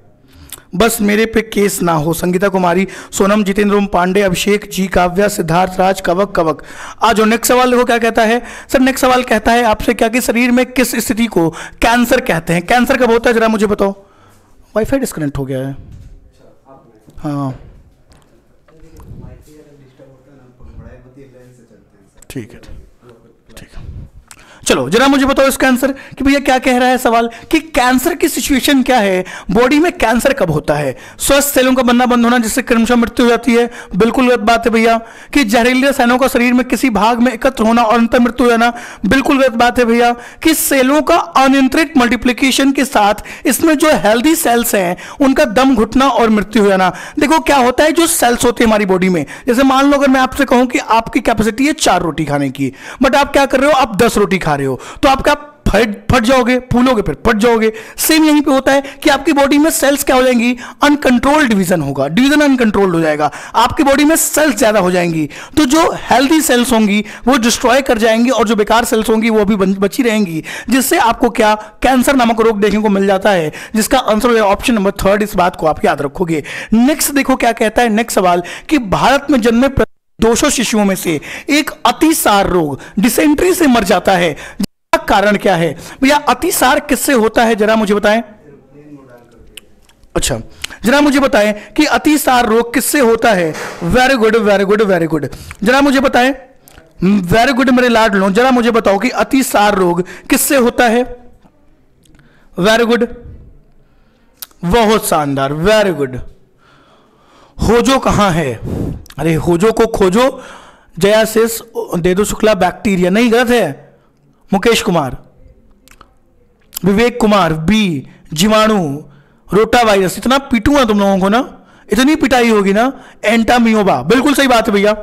बस मेरे पे केस ना हो। संगीता कुमारी, सोनम, जितेंद्र पांडे, अभिषेक जी, काव्या, सिद्धार्थ राज, कवक कवक। आज नेक्स्ट सवाल देखो क्या कहता है। सर नेक्स्ट सवाल कहता है आपसे क्या कि शरीर में किस स्थिति को कैंसर कहते हैं? कैंसर कब होता है? जरा मुझे बताओ। वाईफाई डिस्कनेक्ट हो गया है। हाँ ठीक है, ठीक है, चलो जरा मुझे बताओ इसका आंसर कि भैया क्या कह रहा है सवाल कि कैंसर की सिचुएशन क्या है, बॉडी में कैंसर कब होता है। स्वस्थ सेलों का बनना बंद होना जिससे क्रमशः मृत्यु हो जाती है, बिल्कुल गलत बात है भैया। कि जहरीले रसायनों का शरीर में किसी भाग में एकत्र होना और अंततः मृत्यु हो जाना, बिल्कुल गलत बात है भैया। कि सेलों का अनियंत्रित मल्टीप्लीकेशन के साथ इसमें जो हेल्दी सेल्स हैं उनका दम घुटना और मृत्यु हो जाना। देखो क्या होता है, जो सेल्स होती है हमारी बॉडी में, जैसे मान लो अगर मैं आपसे कहूं कि आपकी कैपेसिटी है 4 रोटी खाने की, बट आप क्या कर रहे हो, आप 10 रोटी खा रहे हो, तो आपका फट जाओगे, फूलोगे, फिर फट जाओगे। सेम यहीं पे होता है कि आपकी बॉडी में सेल्स क्या हो जाएंगी, अनकंट्रोल्ड डिवीजन होगा, डिवीजन अनकंट्रोल्ड हो जाएगा, आपकी बॉडी में सेल्स ज्यादा हो जाएंगी। तो जो हेल्दी सेल्स होंगी वो डिस्ट्रॉय कर जाएंगी और जो बेकार सेल्स होंगी वो भी बची रहेंगी, जिससे आपको क्या, कैंसर नामक रोग देखने को मिल जाता है, जिसका आंसर ऑप्शन नंबर 3, इस बात को आप याद रखोगे। नेक्स्ट देखो क्या कहता है नेक्स्ट सवाल कि भारत में जन्मे 200 शिशुओं में से एक अतिसार रोग डिसेंट्री से मर जाता है, जिसका कारण क्या है। भैया अतिसार किससे होता है जरा मुझे बताएं। अच्छा जरा मुझे बताएं कि अतिसार रोग किससे होता है। Very good very good very good, जरा मुझे बताएं, वेरी गुड मेरे लाडलो, जरा मुझे बताओ कि अतिसार रोग किससे होता है। वेरी गुड, बहुत शानदार, वेरी गुड। होजो कहां है, अरे होजो को खोजो, जयासिस दे दो शुक्ला बैक्टीरिया, नहीं गलत है, मुकेश कुमार, विवेक कुमार बी, जीवाणु, रोटा वायरस, इतना पीटू ना तुम लोगों को ना, इतनी पिटाई होगी ना। एंटामियोबा, बिल्कुल सही बात है भैया,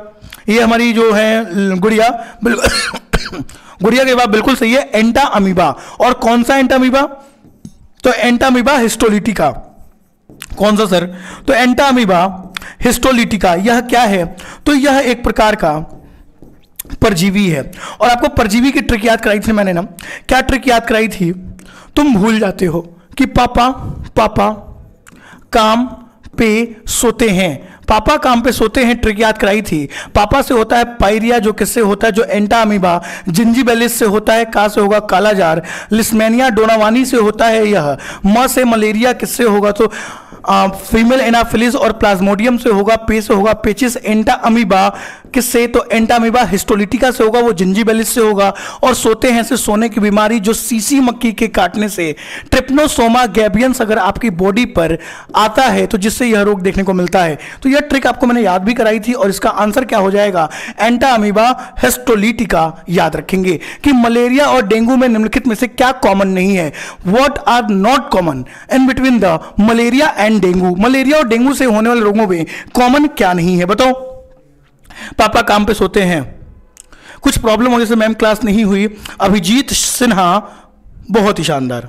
ये हमारी जो है गुड़िया, गुड़िया के बाद बिल्कुल सही है, एंटा अमीबा। और कौन सा एंटामीबा, तो एंटामीबा हिस्टोलिटिका, कौन सा सर, तो एंटामीबा हिस्टोलिटिका, यह क्या है, तो यह एक प्रकार का परजीवी है। और आपको परजीवी की ट्रिक याद कराई थी मैंने ना, क्या ट्रिक याद कराई थी, तुम भूल जाते हो कि पापा पापा काम पे सोते हैं, पापा काम पे सोते हैं, ट्रिक याद कराई थी। पापा से होता है पायरिया, जो किससे होता है, जो एंटामीबा जिंजिबेलिस से होता है, का से होगा कालाजार, लिस्मेनिया डोनावानी से होता है यह, म से मलेरिया किससे होगा, तो फीमेल एनाफिलिस, और प्लाज्मोडियम से होगा, पे से होगा पेचिस, एंटा अमीबा किससे, तो एंटामीबा हिस्टोलिटिका से होगा, वो जिंजिबेलिस से होगा। और सोते हैं से सोने की बीमारी, जो सीसी मक्खी के काटने से, ट्रिप्नोसोमा गैबियंस अगर आपकी बॉडी पर आता है तो जिससे यह रोग देखने को मिलता है। तो यह ट्रिक आपको मैंने याद भी कराई थी और इसका आंसर क्या हो जाएगा, एंटा अमीबा हिस्टोलिटिका। याद रखेंगे कि मलेरिया और डेंगू में निम्नलिखित में से क्या कॉमन नहीं है, what are not common in between the malaria and dengue, malaria और डेंगू से होने वाले रोगों में कॉमन क्या नहीं है बताओ। पापा काम पे सोते हैं, कुछ प्रॉब्लम होने से मैम क्लास नहीं हुई, अभिजीत सिन्हा, बहुत ही शानदार,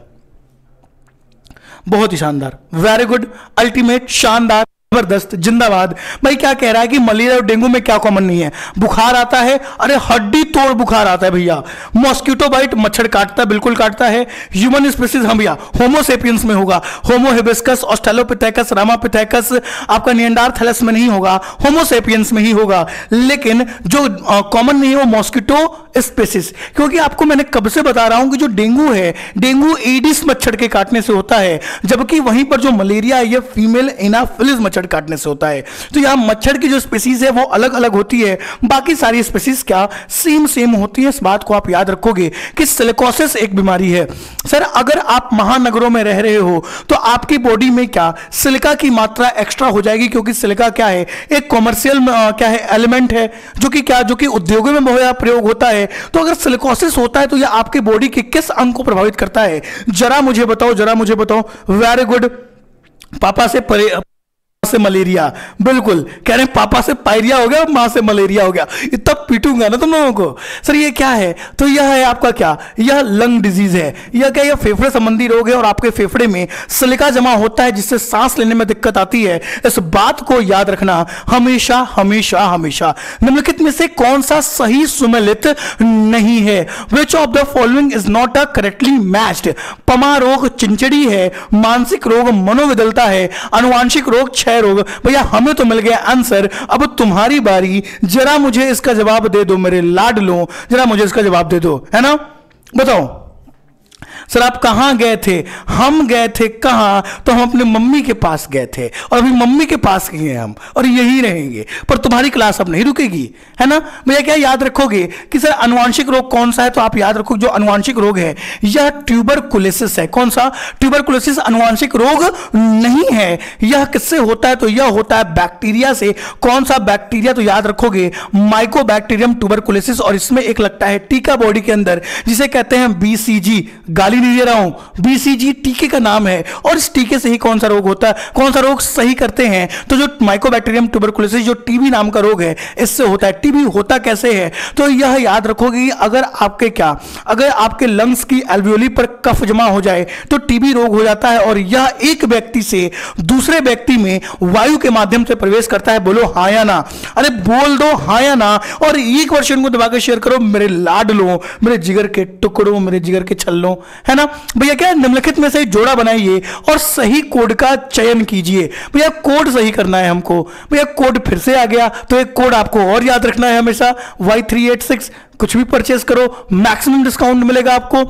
बहुत ही शानदार, वेरी गुड, अल्टीमेट, शानदार, जबरदस्त, जिंदाबाद। भाई क्या कह रहा है कि मलेरिया और डेंगू में क्या कॉमन नहीं है, बुखार आता है, अरे हड्डी तोड़ बुखार आता है भैया, मॉस्किटो बाइट मच्छर काटता है, बिल्कुल काटता है, ह्यूमन स्पीसीज हम भैया होमोसेपियंस में होगा, होमो हिबिस्कस, ऑस्ट्रेलोपिथेकस, रामापिथेकस, आपका नियंडरथलस में नहीं होगा, होमोसेपियंस में ही होगा। लेकिन जो कॉमन नहीं है वो मॉस्किटो स्पीसीज, क्योंकि आपको मैंने कब से बता रहा हूं कि जो डेंगू है, डेंगू एडिस मच्छर के काटने से होता है, जबकि वहीं पर जो मलेरिया है यह फीमेल एनाफिलिस काटने से होता है। तो यहां मच्छर की जो स्पीशीज है वो अलग अलग होती है, बाकी सारी स्पीशीज क्या सेम सेम होती है। इस बात को आप याद रखोगे कि सिलिकोसिस एक बीमारी है। सर अगर आप महानगरों में रह रहे हो तो आपकी बॉडी में क्या सिलिका की मात्रा एक्स्ट्रा हो जाएगी, क्योंकि सिलिका क्या है, एक कॉमर्शियल क्या है एलिमेंट है, जो कि उद्योगों में बहुत प्रयोग होता है। तो अगर सिलिकोसिस होता है तो यह आपकी बॉडी के किस अंग को प्रभावित करता है, जरा मुझे बताओ, जरा मुझे बताओ। वेरी गुड, पापा से से मलेरिया, बिल्कुल कह रहे हैं पापा से पायरिया हो गया, मां से मलेरिया हो गया, इतना पीटूंगा ना तुम लोगों को। सर ये क्या है, तो यह है आपका क्या, यह लंग डिजीज है, यह क्या, यह फेफड़े संबंधी रोग है और आपके फेफड़े में सिलिका जमा होता है जिससे सांस लेने में दिक्कत आती है। इस बात को याद रखना हमेशा हमेशा हमेशा। निम्नलिखित में से कौन सा सही सुमेलित नहीं है, which of the following is not a correctly matched, पमा रोग चिंचड़ी है, मानसिक रोग मनोविदलता है, अनुवांशिक रोग रोग। भैया हमें तो मिल गया आंसर, अब तुम्हारी बारी, जरा मुझे इसका जवाब दे दो मेरे लाडलो, जरा मुझे इसका जवाब दे दो, है ना बताओ। सर आप कहाँ गए थे? हम गए थे कहाँ? तो हम अपने मम्मी के पास गए थे और अभी मम्मी के पास ही हैं हम और यही रहेंगे, पर तुम्हारी क्लास अब नहीं रुकेगी, है ना। भैया क्या याद रखोगे कि सर अनुवांशिक रोग कौन सा है, तो आप याद रखो जो अनुवांशिक रोग है यह ट्यूबरकुलोसिस है। कौन सा? ट्यूबरकुलोसिस अनुवांशिक रोग नहीं है। यह किससे होता है? तो यह होता है बैक्टीरिया से। कौन सा बैक्टीरिया? तो याद रखोगे माइकोबैक्टीरियम ट्यूबरकुलोसिस, और इसमें एक लगता है टीका बॉडी के अंदर जिसे कहते हैं बीसीजी। गाली नहीं दे रहा हूं, बीसीजी टीके का नाम है और इस टीके से ही कौन सा रोग होता है, कौन सा रोग सही करते हैं, तो जो माइकोबैक्टीरियम ट्यूबरकुलोसिस जो टीबी नाम का रोग है इससे होता है। टीबी होता कैसे है? तो यह याद रखोगे अगर आपके लंग्स की एल्वियोली पर कफ जमा हो जाए तो टीबी रोग हो जाता है, और यह एक व्यक्ति से दूसरे व्यक्ति में वायु के माध्यम से प्रवेश करता है। बोलो हाँ या ना? अरे बोल दो हाँ या ना, और एक वर्षन को दबाकर शेयर करो मेरे लाडलों, मेरे जिगर के टुकड़ों, मेरे जिगर के छल्लों, है ना। भैया क्या निम्नलिखित में से जोड़ा बनाइए और सही कोड का चयन कीजिए। भैया कोड सही करना है हमको। भैया कोड फिर से आ गया, तो एक कोड आपको और याद रखना है हमेशा, Y386। कुछ भी परचेस करो मैक्सिमम डिस्काउंट मिलेगा आपको।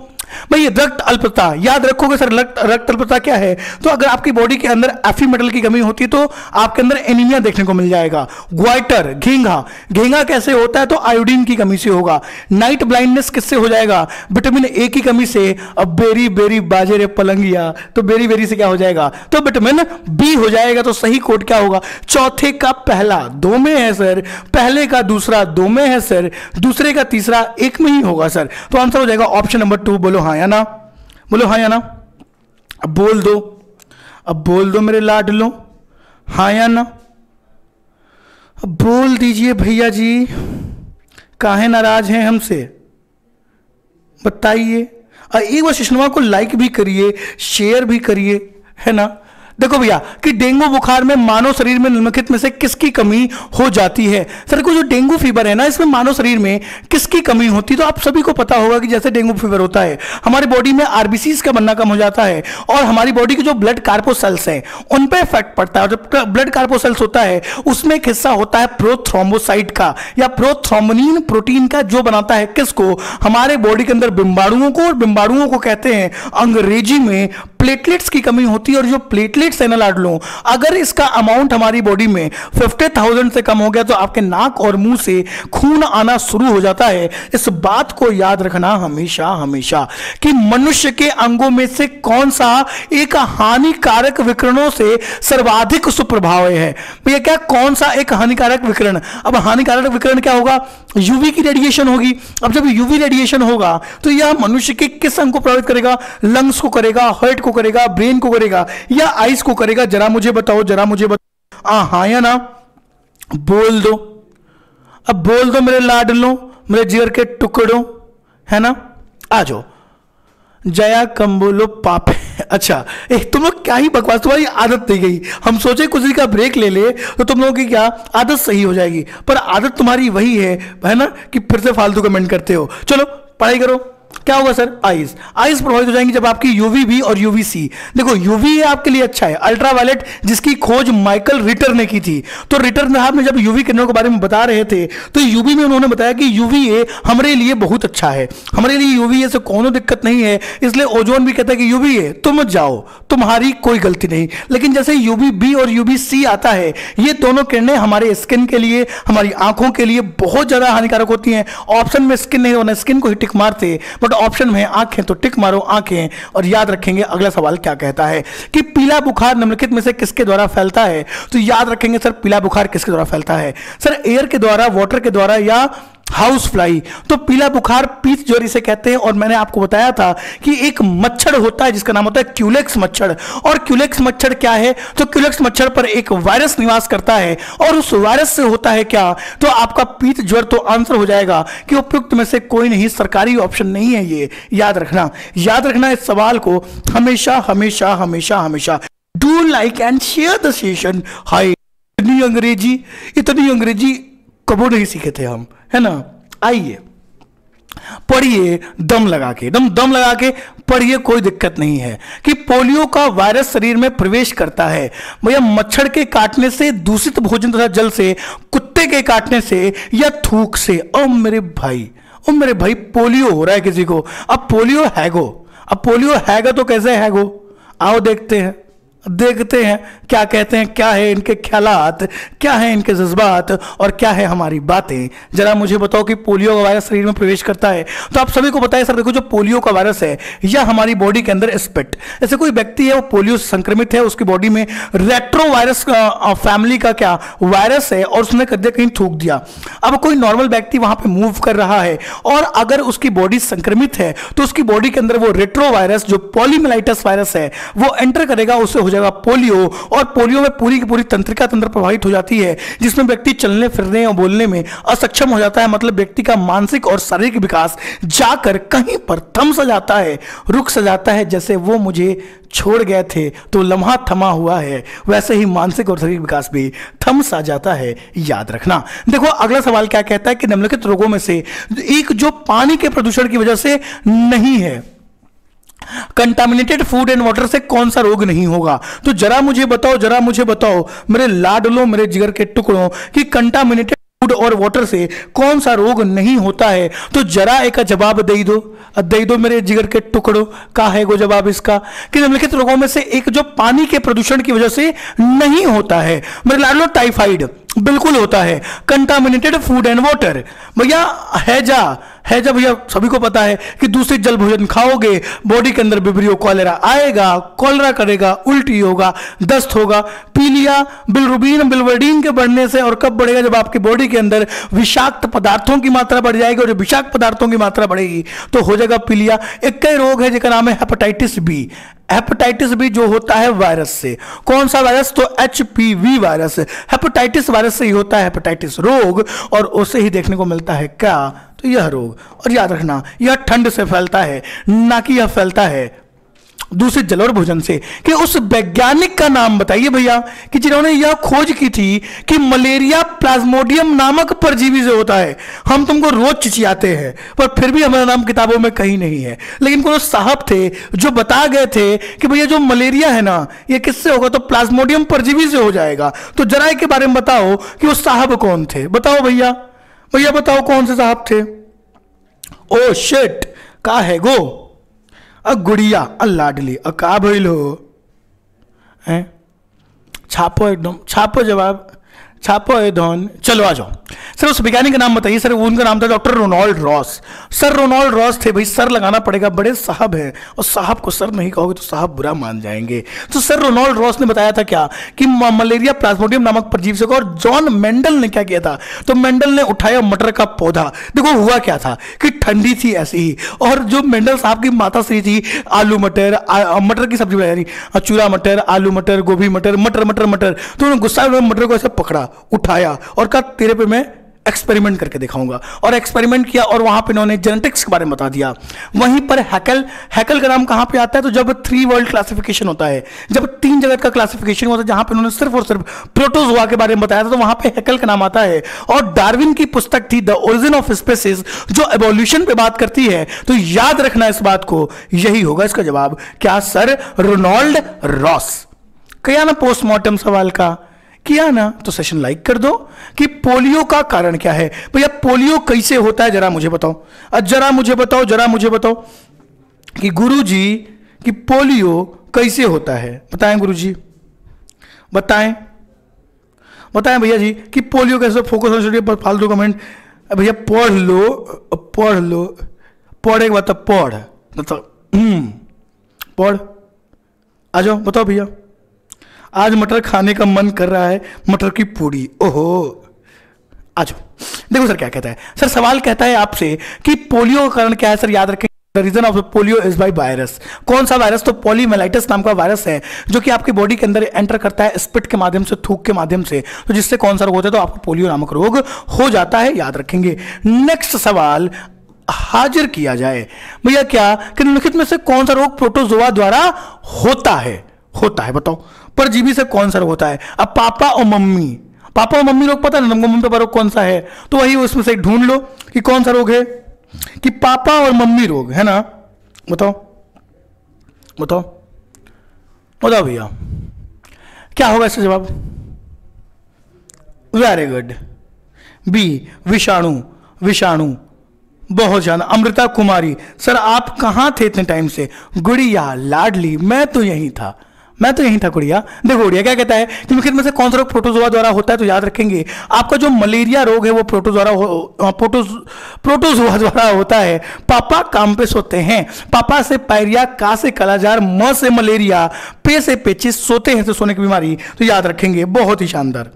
भाई रक्त अल्पता याद रखोगे। सर रक्त अल्पता क्या है? तो अगर आपकी बॉडी के अंदर एफी मेटल की कमी होती है तो आपके अंदर एनीमिया देखने को मिल जाएगा। ग्वाइटर, घेंगा। घेंगा कैसे होता है? तो आयोडीन की कमी से होगा। नाइट ब्लाइंडनेस किससे हो जाएगा? विटामिन ए की कमी से। अब बेरी बेरी बाजे रे पलंगिया, तो बेरी बेरी से क्या हो जाएगा? तो विटामिन बी हो जाएगा। तो सही कोड क्या होगा? चौथे का पहला दो में है सर, पहले का दूसरा दो में है सर, दूसरे का तीसरा एक में ही होगा सर। तो आंसर हो जाएगा ऑप्शन नंबर 2। बोलो हाँ या ना, बोलो हाँ या ना। अब बोल दो, अब बोल दो मेरे लाडलो, हाँ या ना। अब बोल दीजिए भैया जी, काहे नाराज हैं हमसे, बताइए। और एक बार सुषमा को लाइक भी करिए, शेयर भी करिए, है ना। देखो भैया कि डेंगू बुखार में मानव शरीर में निम्नलिखित में से किसकी कमी हो जाती है? सर को जो डेंगू फीवर है ना, इसमें मानव शरीर में किसकी कमी होती है? तो आप सभी को पता होगा कि जैसे डेंगू फीवर होता है हमारी बॉडी में आरबीसीज का बनना कम हो जाता है और हमारी बॉडी के जो ब्लड कार्पोसेल्स हैं उन पर इफेक्ट पड़ता है। जब ब्लड कार्पोसेल्स होता है उसमें एक हिस्सा होता है प्रोथ्रोम्बोसाइट का या प्रोथ्रोम्बनिन प्रोटीन का, जो बनाता है किसको? हमारे बॉडी के अंदर बिम्बाणुओं को, और बिम्बाणुओं को कहते हैं अंग्रेजी में प्लेटलेट्स की कमी होती है। और जो प्लेटलेट्स है ना लाडलों, अगर इसका अमाउंट हमारी बॉडी में 50,000 से कम हो गया तो आपके नाक और मुंह से खून आना शुरू हो जाता है। इस बात को याद रखना हमेशा हमेशा कि मनुष्य के अंगों में से कौन सा एक हानिकारक विकिरणों से सर्वाधिक सुप्रभावी है? भैया क्या कौन सा एक हानिकारक विकिरण? अब हानिकारक विकिरण क्या होगा? यूवी की रेडिएशन होगी। अब जब यूवी रेडिएशन होगा तो यह मनुष्य के किस अंग को प्रभावित करेगा? लंग्स को करेगा, हार्ट को करेगा, ब्रेन को करेगा या आइज को करेगा? जरा मुझे बताओ, जरा मुझे बताओ, हाँ या ना। बोल दो, अब बोल दो मेरे लाडलों, मेरे जिगर के टुकड़ों, है ना। आ जाओ जया कंबोलो पाप। अच्छा तुम लोग क्या ही बकवास, तुम्हारी आदत नहीं गई। हम सोचे कुछ दिन का ब्रेक ले ले तो तुम लोगों की क्या आदत सही हो जाएगी, पर आदत तुम्हारी वही है ना कि फिर से फालतू कमेंट करते हो। चलो पढ़ाई करो। क्या होगा सर? आईज, आईज प्रभावित हो जाएंगे जब आपकी यूवीबी और यूवीसी। देखो यूवी आपके लिए अच्छा है, अल्ट्रावायलेट, जिसकी खोज माइकल रिटर ने की थी। तो रिटर साहब ने जब यूवी किरणों के बारे में बता रहे थे तो यूवी में उन्होंने बताया कि यूवीए हमारे लिए बहुत अच्छा है, हमारे लिए यूवीए से कोनो दिक्कत नहीं है, इसलिए ओजोन भी कहता है कि यूवीए तुम जाओ, तुम्हारी कोई गलती नहीं। लेकिन जैसे यूवीबी और यूवीसी आता है, ये दोनों किरणें हमारे स्किन के लिए, हमारी आंखों के लिए बहुत ज्यादा हानिकारक होती हैं। ऑप्शन में स्किन नहीं होना, स्किन को ही टिक मारते, बट ऑप्शन में आंखें, तो टिक मारो आंखें। और याद रखेंगे अगला सवाल क्या कहता है कि पीला बुखार निम्नलिखित में से किसके द्वारा फैलता है? तो याद रखेंगे सर पीला बुखार किसके द्वारा फैलता है? सर एयर के द्वारा, वाटर के द्वारा या हाउस फ्लाई। तो पीला बुखार पीच जोरी से कहते हैं। और मैंने आपको बताया था कि एक मच्छर होता है जिसका नाम होता है क्यूलेक्स मच्छर। और क्यूलेक्स मच्छर क्या है? तो क्यूलेक्स मच्छर पर एक वायरस निवास करता है और उस वायरस से होता है क्या? तो आपका पीच ज्वर। तो आंसर हो जाएगा कि उपयुक्त में से कोई नहीं, सरकारी ऑप्शन नहीं है ये। याद रखना, याद रखना इस सवाल को हमेशा हमेशा हमेशा हमेशा। Do like and share the session. हाय, इतनी अंग्रेजी, इतनी अंग्रेजी कबो नहीं सीखे थे हम, है ना। आइए पढ़िए दम लगा के, एकदम दम लगा के पढ़िए, कोई दिक्कत नहीं है। कि पोलियो का वायरस शरीर में प्रवेश करता है भैया मच्छर के काटने से, दूषित भोजन तथा जल से, कुत्ते के काटने से या थूक से। ओ मेरे भाई, ओ मेरे भाई, पोलियो हो रहा है किसी को। अब पोलियो हैगो, अब पोलियो हैगा तो कैसे हैगो, आओ देखते हैं क्या कहते हैं, क्या है इनके ख्यालात, क्या है इनके जज्बात और क्या है हमारी बातें। जरा मुझे बताओ कि पोलियो का वायरस शरीर में प्रवेश करता है तो आप सभी को बताइए सर देखो जो पोलियो का वायरस है या हमारी बॉडी के अंदर स्पिट, ऐसे कोई व्यक्ति है वो पोलियो से संक्रमित है, उसकी बॉडी में रेट्रोवायरस फैमिली का क्या वायरस है और उसने कर दिया कहीं थूक दिया। अब कोई नॉर्मल व्यक्ति वहां पर मूव कर रहा है और अगर उसकी बॉडी संक्रमित है तो उसकी बॉडी के अंदर वो रेट्रोवायरस जो पॉलीमेलाइटिस वायरस है वो एंटर करेगा, उससे हो जाएगा पोलियो और पोलियो में पूरी की पूरी तंत्रिका तंत्र प्रभावित हो जाती है जिसमें व्यक्ति चलने फिरने और बोलने में असक्षम हो जाता है। मतलब व्यक्ति का मानसिक और शारीरिक विकास जाकर कहीं पर थम सा जाता है, रुक सा जाता है। जैसे वो मुझे छोड़ गए थे तो लम्हा थमा हुआ है, वैसे ही मानसिक और शारीरिक विकास भी थम सा जाता है, याद रखना। देखो अगला सवाल क्या कहता है कि निम्नलिखित रोगों में से एक जो पानी के प्रदूषण की वजह से नहीं है, कंटामिनेटेड फूड एंड वाटर से कौन सा रोग नहीं होगा। तो जरा मुझे बताओ मेरे लाडलों, मेरे जिगर के टुकड़ों कि कंटामिनेटेड फूड और वाटर से कौन सा रोग नहीं होता है। तो जरा एक जवाब दे दो मेरे जिगर के टुकड़ों, का है वो जवाब इसका कि निम्नलिखित रोगों में से एक जो पानी के प्रदूषण की वजह से नहीं होता है। मेरे लाडलों टाइफाइड बिल्कुल होता है, कंटामिनेटेड फूड एंड वाटर भैया हैजा भैया सभी को पता है कि दूसरे जल भोजन खाओगे, बॉडी के अंदर बिब्रियो कॉलेरा आएगा, कॉलेरा करेगा, उल्टी होगा, दस्त होगा, पीलिया, बिलरुबिन, बिलवर्डीन के बढ़ने से। और कब बढ़ेगा, जब आपकी बॉडी के अंदर विषाक्त पदार्थों की मात्रा बढ़ जाएगी और जब विषाक्त पदार्थों की मात्रा बढ़ेगी तो हो जाएगा पीलिया। एक कई रोग है जिसका नाम है हेपेटाइटिस बी। हेपेटाइटिस बी जो होता है वायरस से, कौन सा वायरस, तो HPV वायरस, हेपेटाइटिस वायरस से ही होता है हेपेटाइटिस रोग और उसे ही देखने को मिलता है क्या, तो यह रोग। और याद रखना यह ठंड से फैलता है ना कि यह फैलता है दूसरे जल और भोजन से। कि उस वैज्ञानिक का नाम बताइए भैया कि जिन्होंने यह खोज की थी कि मलेरिया प्लाज्मोडियम नामक परजीवी से होता है। हम तुमको रोज चिचियाते हैं पर फिर भी हमारा नाम किताबों में कहीं नहीं है, लेकिन कोई साहब थे जो बता गए थे कि भैया जो मलेरिया है ना ये किससे होगा, तो प्लाज्मोडियम परजीवी से हो जाएगा। तो जरा के बारे में बताओ कि वो साहब कौन थे, बताओ भैया बताओ कौन से साहब थे। ओ शिट, का है गो अ गुड़िया, अ लाडली, अ का भइल हो हैं, छापो एकदम, छापो जवाब, छापो ए धन। चलो आ जाओ सर, उस वैज्ञानिक का नाम बताइए सर, उनका नाम था doctor Ronald Ross. Sir Ronald Ross थे भाई, सर लगाना पड़ेगा, बड़े साहब हैं और साहब को सर नहीं कहोगे तो साहब बुरा मान जाएंगे। तो सर रोनाल्ड रॉस ने बताया था क्या कि मलेरिया प्लाज्मोडियम नामक परजीव से। और जॉन मेंडल ने क्या किया था, तो मेंडल ने उठाया मटर का पौधा। देखो हुआ क्या था कि ठंडी थी ऐसी ही, और जो मेंडल साहब की माता श्री थी आलू मटर, मटर की सब्जी बनाई, चूरा मटर, आलू मटर, गोभी मटर, मटर मटर मटर। तो उन्होंने गुस्सा में मटर को ऐसे पकड़ा, उठाया और कहा तेरे पे मैं एक्सपेरिमेंट करके दिखाऊंगा, और एक्सपेरिमेंट किया और वहां पे इन्होंने जेनेटिक्स के बारे में बता दिया। वहीं पर हैकल का नाम कहां पे आता है, तो जब 3 वर्ल्ड क्लासिफिकेशन होता है, जब 3 जगत का क्लासिफिकेशन होता है, जहां पे इन्होंने सिर्फ और सिर्फ प्रोटोजोआ के बारे में बताया था, तो वहां पे हैकल का नाम आता है। और डार्विन की पुस्तक थी द ओरिजिन ऑफ स्पीशीज जो एवोल्यूशन पे बात करती है। तो याद रखना इस बात को, यही होगा इसका जवाब क्या, सर रोनाल्ड रॉस। क्या ना पोस्टमार्टम सवाल का किया ना, तो सेशन लाइक कर दो कि पोलियो का कारण क्या है भैया, पोलियो कैसे होता है जरा मुझे बताओ, जरा मुझे बताओ कि गुरुजी कि पोलियो कैसे होता है, बताएं गुरुजी, बताएं भैया जी कि पोलियो कैसे। फोकस पर फालतू कमेंट भैया, पढ़ लो, पढ़े बात पढ़ आ जाओ, बताओ भैया आज मटर खाने का मन कर रहा है, मटर की पूरी, ओहो आ जाओ। देखो सर क्या कहता है, सर सवाल कहता है आपसे कि पोलियो का कारण क्या है। सर याद रखें the reason of polio is by virus. कौन सा वायरस, तो पॉलीमेलाइटिस नाम का वायरस है जो कि आपकी बॉडी के अंदर एंटर करता है स्पिट के माध्यम से, थूक के माध्यम से, तो जिससे कौन सा रोग होता है, तो आपको पोलियो नामक रोग हो जाता है, याद रखेंगे। नेक्स्ट सवाल हाजिर किया जाए भैया क्या कि निम्नलिखित में से कौन सा रोग प्रोटोजोआ द्वारा होता है बताओ, परजीवी से कौन सा रोग होता है। अब पापा और मम्मी लोग पता ना तुमको, मम्मी पापा रोग कौन सा है, तो वही उसमें से ढूंढ लो कि कौन सा रोग है कि पापा और मम्मी रोग है ना, बताओ भैया क्या होगा इसका जवाब। वेरी गुड, बी विषाणु, बहुत ज्यादा। अमृता कुमारी, सर आप कहाँ थे इतने टाइम से? गुड़िया लाडली, मैं तो यहीं था गुड़िया। देखो गुड़िया क्या कहता है कि मुख्य में से कौन सा रोग प्रोटोजोआ द्वारा होता है, तो याद रखेंगे आपका जो मलेरिया रोग है वो प्रोटोजोआ द्वारा होता है। पापा काम पे सोते हैं, पापा से पायरिया, का से कालाजार, म से मलेरिया, पे से पेचिस, सोते हैं तो सोने की बीमारी, तो याद रखेंगे। बहुत ही शानदार,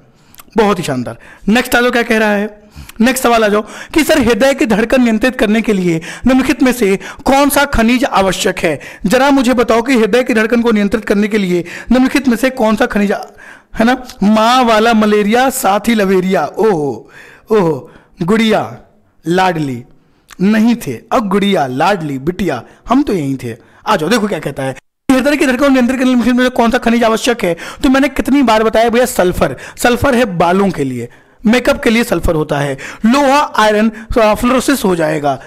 बहुत ही शानदार। नेक्स्ट आ जाओ, क्या कह रहा है, नेक्स्ट सवाल आ जाओ कि सर हृदय की धड़कन नियंत्रित करने के लिए निम्नलिखित में से कौन सा खनिज आवश्यक है? जरा मुझे बताओ कि हृदय की धड़कन को नियंत्रित करने के लिए निम्नलिखित में से कौन सा खनिज है ना? माँ वाला मलेरिया, साथ ही लवेरिया। ओह ओह गुड़िया लाडली नहीं थे, अब गुड़िया लाडली बिटिया हम तो यहीं थे। आ जाओ, देखो क्या कहता है, हृदय की धड़कन नियंत्रित करने में कौन सा खनिज आवश्यक है? तो मैंने कितनी बार बताया भैया, सल्फर। सल्फर है बालों के लिए, मेकअप के लिए सल्फर होता है। लोहा, आयरन, फ्लोरोसिस हो जाएगा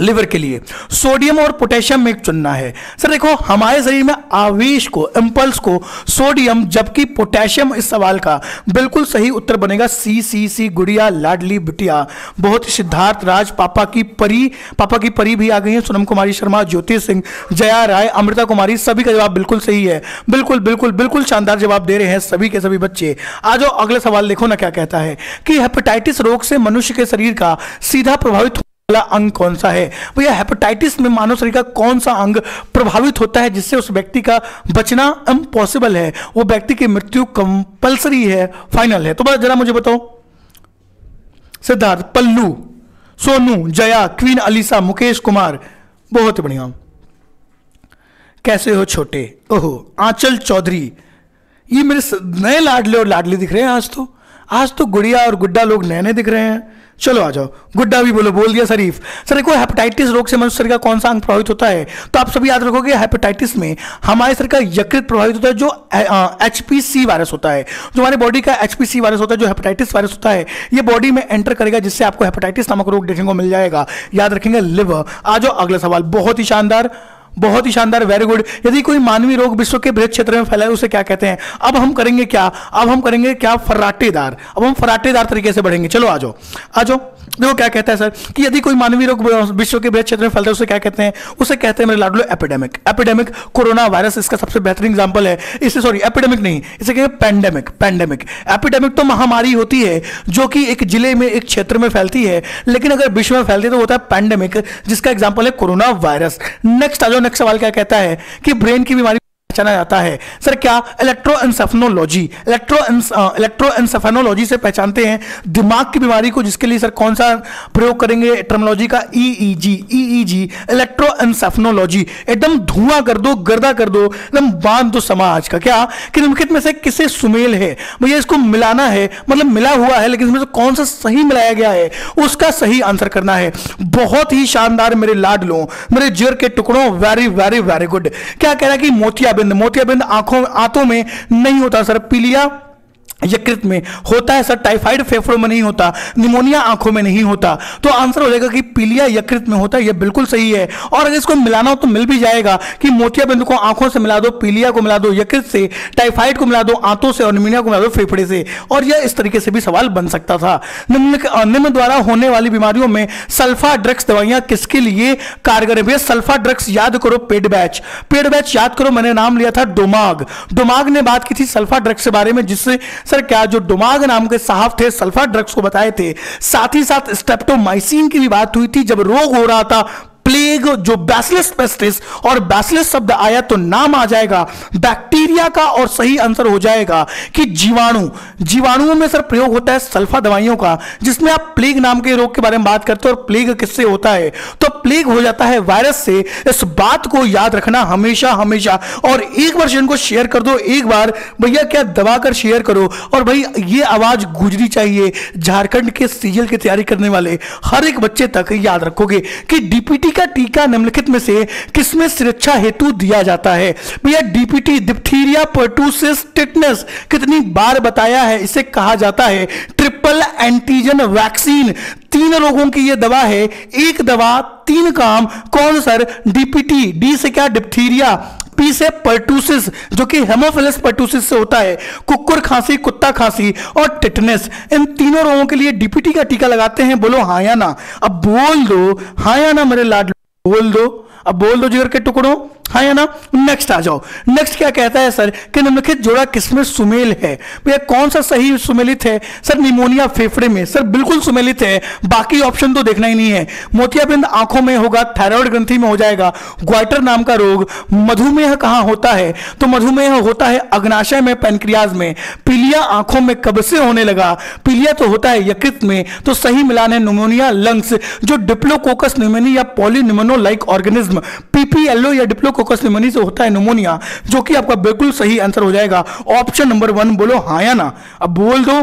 लिवर के लिए। सोडियम और पोटेशियम में चुनना है। सर देखो, हमारे शरीर में आवेश को, इंपल्स को सोडियम जबकि पोटेशियम। इस सवाल का बिल्कुल सही उत्तर बनेगा सी। गुड़िया लाडली बिटिया बहुत ही। सिद्धार्थ राज, पापा की परी भी आ गई है। सोनम कुमारी शर्मा, ज्योति सिंह, जया राय, अमृता कुमारी, सभी का जवाब बिल्कुल सही है। बिल्कुल बिल्कुल बिल्कुल शानदार जवाब दे रहे हैं सभी के सभी बच्चे। आ जाओ अगला सवाल, देखो ना क्या कहता है कि हेपेटाइटिस रोग से मनुष्य के शरीर का सीधा प्रभावित वाला अंग कौन सा है? भैया हेपेटाइटिस में मानव शरीर का कौन सा अंग प्रभावित होता है जिससे उस व्यक्ति का बचना इम्पॉसिबल है, वो व्यक्ति की मृत्यु कंपल्सरी है, फाइनल है? तो बस जरा मुझे बताओ। सिद्धार्थ, पल्लू, सोनू, जया, क्वीन अलीसा, मुकेश कुमार, बहुत बढ़िया। कैसे हो छोटे? ओहो आंचल चौधरी, ये मेरे नए लाडले और लाडली दिख रहे हैं आज तो गुड़िया और गुड्डा लोग नए नए दिख रहे हैं। चलो आ जाओ, गुड्डा भी बोल दिया शरीफ। सर देखो, हेपेटाइटिस रोग से मनुष्य शरीर का कौन सा अंग प्रभावित होता है? तो आप सभी याद रखोगे हेपेटाइटिस में हमारे शरीर का यकृत प्रभावित होता है, जो HPC वायरस होता है, जो हमारे बॉडी का HPC वायरस होता है, जो हेपेटाइटिस वायरस होता है, ये बॉडी में एंटर करेगा जिससे आपको हेपेटाइटिस नामक रोग देखने को मिल जाएगा। याद रखेंगे लिवर। आ जाओ अगला सवाल, बहुत ही शानदार, बहुत ही शानदार, वेरी गुड। यदि कोई मानवीय रोग विश्व के बृहद क्षेत्र में फैला है उसे क्या कहते हैं? अब हम करेंगे क्या? फर्राटेदार तरीके से बढ़ेंगे। चलो आ जाओ। देखो क्या कहता है सर कि यदि कोई मानवीय रोग विश्व के बृहद क्षेत्र में फैलता है उसे क्या कहते हैं? उसे कहते हैं मेरे लाडलो एपिडेमिक। कोरोना वायरस इसका सबसे बेहतरीन एग्जाम्पल है। इसे सॉरी एपिडेमिक नहीं, इसे कहेंगे पैंडेमिक। एपिडेमिक तो महामारी होती है जो कि एक जिले में, एक क्षेत्र में फैलती है, लेकिन अगर विश्व में फैलती है तो होता है पैंडेमिक, जिसका एग्जाम्पल है कोरोना वायरस। नेक्स्ट आ जाओ, नेक्स्ट सवाल क्या कहता है कि ब्रेन की बीमारी पहचाना जाता है? सर क्या इलेक्ट्रोएंसेफेनोलॉजी से पहचानते हैं दिमाग की बीमारी को, जिसके लिए सर कौन सा प्रयोग करेंगे टर्मिनोलॉजी का? EEG, इलेक्ट्रोएंसेफेनोलॉजी। एकदम धुआं कर दो, गर्दा कर दो, एकदम बांध दो समाज का। क्या कि निम्नलिखित में से किसे सुमेल है? भैया इसको मिलाना है, मतलब मिला हुआ है, लेकिन इसमें से कौन सा सही मिलाया गया है उसका सही आंसर करना है। बहुत ही शानदार मेरे लाडलों, मेरे जिगर के टुकड़ों, वेरी वेरी वेरी गुड। क्या कह रहा है कि मोतियाबिंद आंतों में नहीं होता सर, पीलिया यकृत में होता है सर, टाइफाइड फेफड़ों में नहीं होता, निमोनिया आंखों में नहीं होता, तो आंसर हो जाएगा कि पीलिया यकृत में होता है, यह बिल्कुल सही है। और अगर इसको मिलाना हो तो मिल भी जाएगा कि मोतियाबिंद को आंखों से मिला दो, पीलिया को मिला दो यकृत से, टाइफाइड को मिला दो आंतों से, और निमोनिया को मिला दो फेफड़े से, और यह इस तरीके से भी सवाल बन सकता था। निम्न द्वारा होने वाली बीमारियों में सल्फा ड्रग्स दवाइयां किसके लिए कारगर है? भैया सल्फा ड्रग्स याद करो, पेड बैच याद करो, मैंने नाम लिया था डोमाग ने बात की थी सल्फा ड्रग्स के बारे में, जिससे सर क्या जो डोमाग नाम के साहब थे सल्फा ड्रग्स को बताए थे। साथ ही साथ स्ट्रेप्टोमाइसिन की भी बात हुई थी जब रोग हो रहा था प्लेग, जो बैसिलस पेस्टिस, और बैसिलस शब्द आया तो नाम आ जाएगा बैक्टीरिया का, और सही आंसर हो जाएगा कि जीवाणुओं में सर प्रयोग होता है सल्फा दवाइयों का, जिसमें आप प्लेग नाम के रोग के बारे में बात करते हो। और प्लेग किससे होता है? तो प्लेग हो जाता है वायरस से। इस बात को याद रखना हमेशा। और एक बार जिनको शेयर कर दो, एक बार भैया क्या दबा कर शेयर करो, और भाई ये आवाज गूंजनी चाहिए झारखंड के सीजीएल की तैयारी करने वाले हर एक बच्चे तक। याद रखोगे कि डीपीटी का टीका निम्नलिखित में से किसमें सुरक्षा हेतु दिया जाता है? भैया डीपीटी, डिप्थीरिया, पर्टुसिस, टिटनेस, कितनी बार बताया है, इसे कहा जाता है ट्रिपल एंटीजन वैक्सीन। 3 रोगों की यह दवा है, एक दवा 3 काम। कौन सर? डीपीटी, डी से क्या डिप्थीरिया, पी से पर्टुसिस जो कि हेमोफिलस पर्टुसिस से होता है, कुक्कुर खांसी, कुत्ता खांसी और टिटनेस, इन तीनों रोगों के लिए डीपीटी का टीका लगाते हैं। बोलो हाँ या ना। अब बोल दो हाँ या ना मेरे लाड, बोल दो, अब बोल दो जिगर के टुकड़ों, हाँ या ना। नेक्स्ट आ जाओ, नेक्स्ट क्या कहता है सर कि निम्नलिखित जोड़ा किसमें सुमेल है? भैया कौन सा सही सुमेलित है? सर निमोनिया फेफड़े में। सर बिल्कुल सुमेलित है, बाकी ऑप्शन तो देखना ही नहीं है। मोतियाबिंद आंखों में होगा, थायराइड ग्रंथि में हो जाएगा। ग्वाइटर नाम का रोग, मधुमेह कहाँ होता है? तो मधुमेह होता है अग्नाशय में, पैनक्रियाज में। पीलिया आंखों में कब से होने लगा? पीलिया तो होता है यकृत में, तो सही मिलान है निमोनिया लंग्स, जो डिप्लोकोकस न्यूमोनी या पॉलीन्यूमोनो लाइक ऑर्गेनिज्म, पीपीएलओ या डिप्लोकोकस न्यूमोनी से होता है न्यूमोनिया, जो कि आपका बिल्कुल सही आंसर हो जाएगा। ऑप्शन नंबर 1, बोलो हाँ या ना। अब बोल दो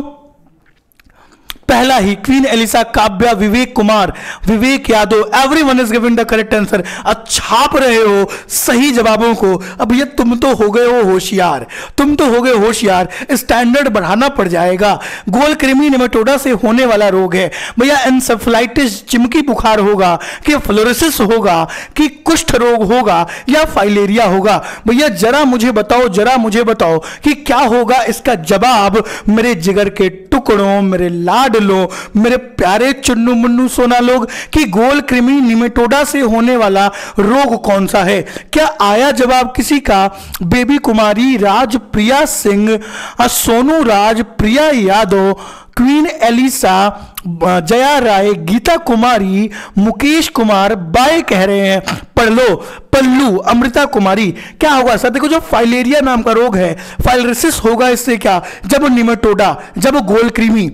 पहला ही, queen Elisa, Kavya, Vivek Kumar, Vivek Yadav, everyone is giving the correct answer. अब छाप रहे हो सही जवाबों को। अब ये तुम तो हो गए हो होशियार, तुम तो हो गए होशियार, स्टैंडर्ड बढ़ाना पड़ जाएगा। गोलकृमि नेमेटोडा से होने वाला रोग है। भैया एनसेफेलाइटिस, चिमकी बुखार होगा कि फ्लोरोसिस होगा कि कुष्ठ रोग होगा या फाइलेरिया होगा? भैया जरा मुझे बताओ, जरा मुझे बताओ कि क्या होगा? इसका जवाब मेरे जिगर के टुकड़ों, मेरे लाड लो, मेरे प्यारे चुन्नू मुन्नू सोना लोग, कि गोलकृमि निमेटोडा से होने वाला रोग कौन सा है? क्या आया जवाब किसी का? Baby Kumari, Rajpriya Singh, Sonu Raj, Priya Yadav, queen Elisa, Jaya Rai, Geeta Kumari, Mukesh Kumar, bye कह रहे हैं, पढ़ लो, पल्लू, अमृता कुमारी। क्या होगा सर? देखो जो फाइलेरिया नाम का रोग है, फाइलरिसिस होगा। इससे क्या, जब निमेटोडा, जब गोलकृमि,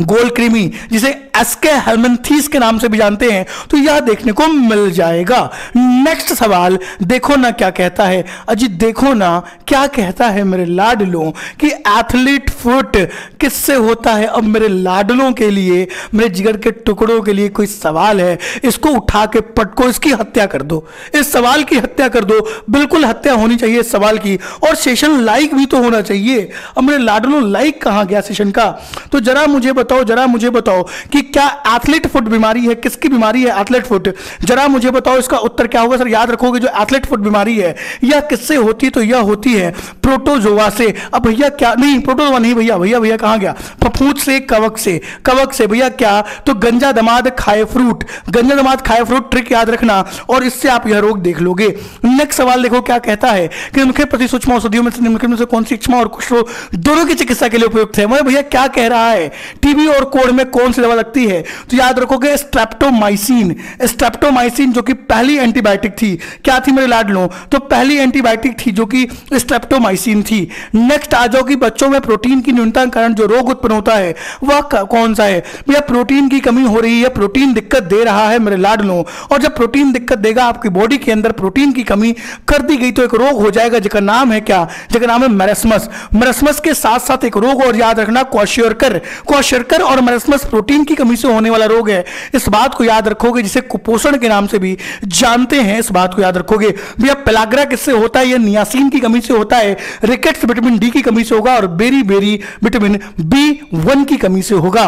गोलकृमि जिसे एस्के हेलमेंथीस के नाम से भी जानते हैं, तो यह देखने को मिल जाएगा। नेक्स्ट सवाल देखो ना क्या कहता है। अजी देखो ना क्या कहता है मेरे लाडलों कि एथलीट फुट किससे होता है? अब मेरे लाडलों के लिए, मेरे जिगर के टुकड़ों के लिए कोई सवाल है? इसको उठा के पटको, इसकी हत्या कर दो, इस सवाल की हत्या कर दो, बिल्कुल हत्या होनी चाहिए इस सवाल की। और सेशन लाइक भी तो होना चाहिए। अब मेरे लाडलों लाइक कहाँ गया सेशन का? तो जरा मुझे बताओ, जरा मुझे बताओ कि क्या एथलीट फुट बीमारी है? किसकी बीमारी है एथलीट फुट? जरा मुझे बताओ इसका उत्तर क्या होगा। सर याद रखोगे जो एथलीट फुट बीमारी है यह किससे होती है? तो यह होती है प्रोटोजोआ से। अब भैया क्या, नहीं प्रोटोजोआ नहीं, भैया भैया भैया कहां गया? फफूंद से, कवक से, कवक से। भैया क्या? तो गंजा दमाद खाए फ्रूट, गंजा दमाद खाए फ्रूट, ट्रिक याद रखना, और इससे आप यह रोग देख लोगे। नेक्स्ट सवाल देखो क्या कहता है कि उनके प्रति सूक्ष्म औषधियों में से निम्नलिखित में से कौन सी सूक्ष्म और कुष्ठ रोग दोनों की चिकित्सा के लिए उपयुक्त है? भैया क्या कह रहा है? टीबी और कोढ़ में कौन सी दवा लगती है? तो याद रखोगे स्ट्रेप्टोमाइसिन, स्ट्रेप्टोमाइसिन जो कि पहली एंटीबायोटिक थी। क्या थी मेरे लाडलों? तो पहली एंटीबायोटिक थी जो कि स्ट्रेप्टोमाइसिन थी। नेक्स्ट आ जाओ कि बच्चों में प्रोटीन की न्यूनता के कारण जो रोग उत्पन्न होता है वह कौन सा है? भैया प्रोटीन की कमी हो रही है, प्रोटीन दिक्कत दे रहा है मेरे लाडलों, और जब प्रोटीन दिक्कत देगा आपकी बॉडी के अंदर, प्रोटीन की कमी कर दी गई तो एक रोग हो जाएगा जिसका नाम है क्या? जिसका नाम है मेरेस्मस। मेरेस्मस के साथ साथ एक रोग और याद रखना, क्वाशियोरकर, क्वाशियोरकर और मेरेस्मस प्रोटीन की कमी से होने वाला रोग है। इस बात को याद रखोगे, जिसे कुपोषण के नाम से भी जानते हैं, इस बात को याद रखोगे। भैया पेलाग्रा किससे होता है? यह नियासिन की कमी से होता है, रिकेट्स विटामिन डी की कमी से होगा, और बेरी बेरी विटामिन B1 की कमी से होगा।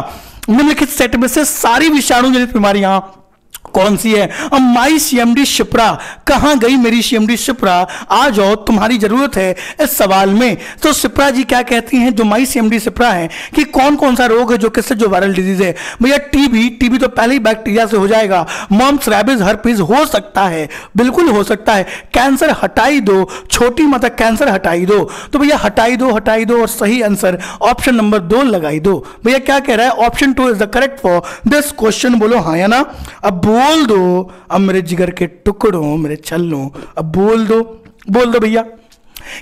निम्नलिखित सेट में से सारी विषाणु जनित बीमारियां कौन सी है? अब माई सीएमडी शिप्रा, कहां गई मेरी सीएमडी शिप्रा? आ जाओ, तुम्हारी जरूरत है इस सवाल में। तो शिप्रा जी क्या कहती हैं जो माई सीएमडी शिप्रा है कि कौन कौन सा रोग है जो किससे जो वायरल डिजीज है? भैया टीबी, टीबी तो पहले ही बैक्टीरिया से हो जाएगा। मॉम्स, रैबीज, हर्पीज हो सकता है, बिल्कुल हो सकता है। कैंसर हटाई दो, छोटी माता कैंसर हटाई दो। तो भैया हटाई दो, हटाई दो, और सही आंसर ऑप्शन नंबर 2 लगाई दो। भैया क्या कह रहा है? Option 2 is the correct for this question. बोलो हाँ या ना। अब बोल दो, अब मेरे जिगर के टुकड़ों, मेरे छल्लों, अब बोल दो, बोल दो भैया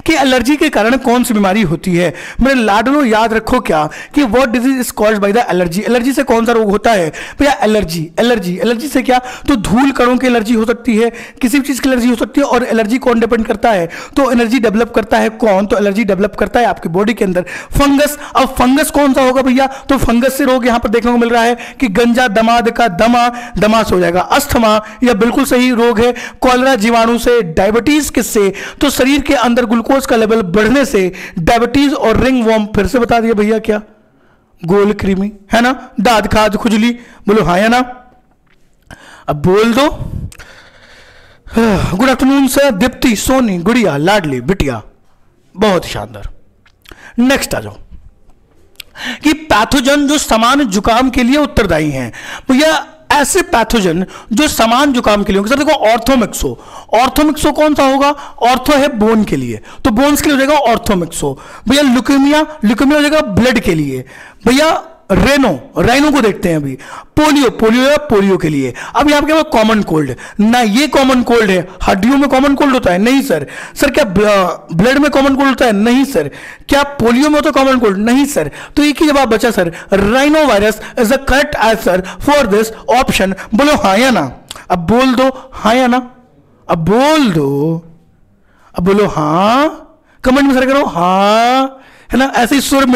कि एलर्जी के कारण कौन सी बीमारी होती है? मेरे लाडलो याद रखो क्या कि what disease is caused by the allergy, allergy से कौन सा रोग होता है? भैया एलर्जी, एलर्जी, एलर्जी से क्या? तो धूल कणों की एलर्जी हो सकती है, किसी भी चीज़ की एलर्जी हो सकती है। और एलर्जी कौन डिपेंड करता है? तो एलर्जी डेवलप करता है कौन? तो एलर्जी डेवलप करता है आपकी बॉडी के अंदर फंगस। अब फंगस कौन सा होगा भैया? तो फंगस से रोग यहाँ पर देखने को मिल रहा है कि गंजा दमाद का दमा, दमा से हो जाएगा अस्थमा, यह बिल्कुल सही रोग है। कॉलरा जीवाणु से, डायबिटीज किससे? तो शरीर के अंदर ग्लूकोज का लेवल बढ़ने से डायबिटीज, और रिंगवर्म फिर से बता दिया भैया क्या? गोलकृमि, है ना? दाद खाद खुजली, बोलो हाँ या ना। अब बोल दो good afternoon sir, Deepti, Soni, गुड़िया, लाडली, बिटिया, बहुत शानदार। नेक्स्ट आ जाओ कि पैथोजन जो समान जुकाम के लिए उत्तरदायी हैं, या ऐसे पैथोजन जो समान जुकाम के लिए होंगे। सर देखो ऑर्थोमिक्सो, ऑर्थोमिक्सो कौन सा होगा? ऑर्थो है बोन के लिए, तो बोन्स के लिए हो जाएगा ऑर्थोमिक्सो। भैया ल्यूकेमिया, ल्यूकेमिया हो जाएगा ब्लड के लिए। भैया रेनो, रेनो को देखते हैं अभी। पोलियो, पोलियो या पोलियो के लिए। अब यहाँ पे कॉमन कोल्ड ना, ये कॉमन कोल्ड है। हड्डियों में कॉमन कोल्ड होता है? नहीं सर। सर क्या ब्लड में कॉमन कोल्ड होता है? नहीं सर। क्या पोलियो में होता है कॉमन कोल्ड? नहीं सर। तो एक ही जवाब बचा sir, rhino virus is the correct answer for this option. बोलो हाँ या ना, अब बोल दो हाँ या ना, अब बोल दो, अब बोलो हाँ। कमेंट में सर करो हाँ, है ना, ऐसे ही सुर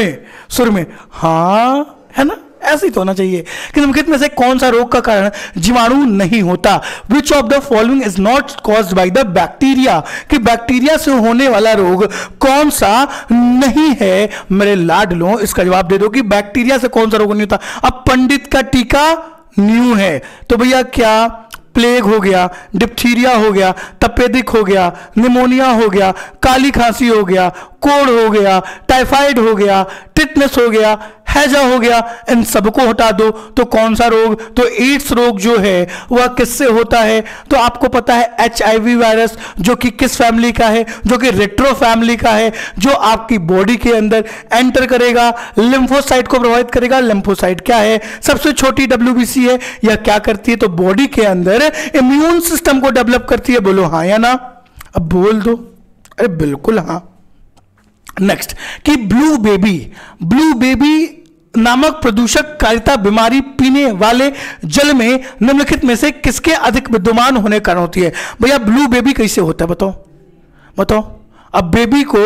में हाँ, है ना, ऐसे ही तो होना चाहिए। कि निम्नलिखित में से कौन सा रोग का कारण जीवाणु नहीं होता? Which of the following is not caused by the bacteria? कि बैक्टीरिया से होने वाला रोग कौन सा नहीं है मेरे लाडलों? इसका जवाब दे दो कि बैक्टीरिया से कौन सा रोग नहीं होता। अब पंडित का टीका न्यू है, तो भैया क्या प्लेग हो गया, डिप्थीरिया हो गया, तपेदिक हो गया, निमोनिया हो गया, काली खांसी हो गया, कोढ़ हो गया, टाइफाइड हो गया, टिटनेस हो गया, हैजा हो गया, इन सबको हटा दो तो कौन सा रोग? तो एड्स रोग जो है वह किससे होता है? तो आपको पता है एचआईवी वायरस, जो कि किस फैमिली का है? जो कि रेट्रो फैमिली का है, जो आपकी बॉडी के अंदर एंटर करेगा, लिम्फोसाइट को प्रभावित करेगा। लिम्फोसाइट क्या है? सबसे छोटी डब्ल्यूबीसी है। यह क्या करती है? तो बॉडी के अंदर इम्यून सिस्टम को डेवलप करती है। बोलो हाँ या ना, अब बोल दो। अरे बिल्कुल हाँ। नेक्स्ट कि ब्लू बेबी, ब्लू बेबी नामक प्रदूषक कारिता बीमारी पीने वाले जल में निम्नलिखित में से किसके अधिक विद्यमान होने के कारण होती है? भैया ब्लू बेबी कैसे होता है? बताओ बताओ। अब बेबी को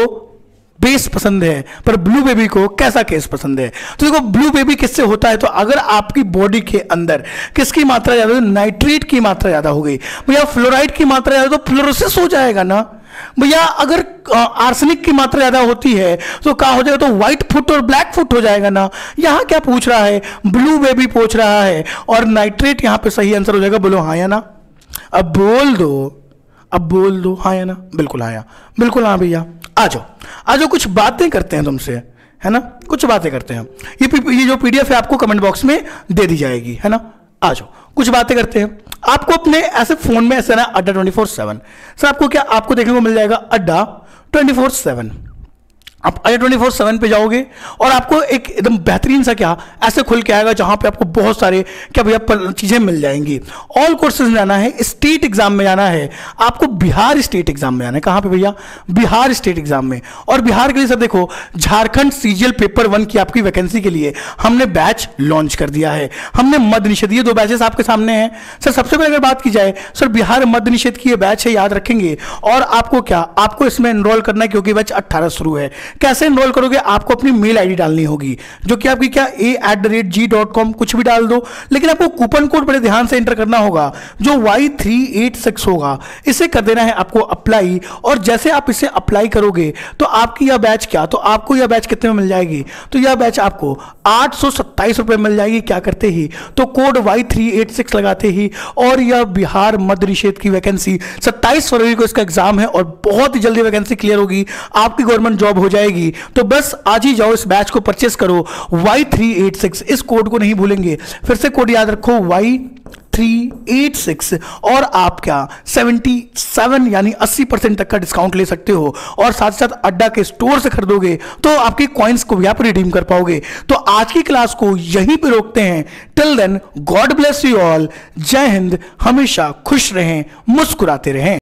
बेस पसंद है, पर ब्लू बेबी को कैसा केस पसंद है? तो देखो ब्लू बेबी किससे होता है? तो अगर आपकी बॉडी के अंदर किसकी मात्रा ज़्यादा हो, नाइट्रेट की मात्रा ज़्यादा हो गई, भैया फ्लोराइड की मात्रा ज़्यादा, तो फ्लोरोसिस हो जाएगा ना। भैया अगर आर्सेनिक की मात्रा ज्यादा होती है तो क्या हो जाएगा? तो व्हाइट फुट और ब्लैक फुट हो जाएगा ना। यहां क्या पूछ रहा है? ब्लू बेबी पूछ रहा है, और नाइट्रेट यहां पे सही आंसर हो जाएगा। बोलो हाँ या ना, अब बोल दो, अब बोल दो हाँ या ना। बिल्कुल हाँ या बिल्कुल हाँ। भैया आ जाओ, आ जाओ, कुछ बातें करते हैं तुमसे, है ना, कुछ बातें करते हैं। ये जो PDF है आपको कमेंट बॉक्स में दे दी जाएगी, है ना। आ जाओ, कुछ बातें करते हैं। आपको अपने ऐसे फोन में ऐसा ना Adda247, सर आपको क्या, आपको देखने को मिल जाएगा Adda247। आप Adda247 पे जाओगे और आपको एक एकदम बेहतरीन सा क्या ऐसे खुल के आएगा, जहां पे आपको बहुत सारे क्या भैया चीज़ें मिल जाएंगी। ऑल कोर्सेज में जाना है, स्टेट एग्जाम में जाना है, आपको बिहार स्टेट एग्जाम में जाना है। कहाँ पे भैया? बिहार स्टेट एग्जाम में। और बिहार के लिए सर देखो, झारखंड CGL पेपर 1 की आपकी वैकेंसी के लिए हमने बैच लॉन्च कर दिया है। हमने मद निषेध, ये 2 बैचेस आपके सामने हैं। सर सबसे पहले अगर बात की जाए, सर बिहार मद निषेध की ये बैच है, याद रखेंगे। और आपको क्या, आपको इसमें एनरोल करना है क्योंकि बैच 18 शुरू है। कैसे एनरोल करोगे? आपको अपनी मेल आईडी डालनी होगी, जो कि आपकी क्या a@g.com कुछ भी डाल दो, लेकिन आपको कूपन कोड बड़े ध्यान से एंटर करना होगा, जो Y386 होगा। इसे कर देना है आपको अप्लाई, और जैसे आप इसे अप्लाई करोगे तो आपकी यह बैच क्या, तो आपको यह बैच कितने में मिल जाएगी? तो यह बैच आपको 827 रुपये मिल जाएगी। क्या करते ही? तो कोड Y386 लगाते ही। और यह बिहार मद निषेध की वैकेंसी 27 फरवरी को इसका एग्जाम है, और बहुत ही जल्दी वैकेंसी क्लियर होगी, आपकी गवर्नमेंट जॉब हो जाएगी। तो बस आज ही जाओ, इस बैच को परचेस करो। Y386 इस कोड को नहीं भूलेंगे, फिर से कोड याद रखो Y386, और आप क्या 77 यानी 80% तक का डिस्काउंट ले सकते हो। और साथ साथ अड्डा के स्टोर से खरीदोगे तो आपके कॉइन्स को भी आप रिडीम कर पाओगे। तो आज की क्लास को यहीं पे रोकते हैं। Till then, God bless you all. जय हिंद। हमेशा खुश रहें, मुस्कुराते रहें।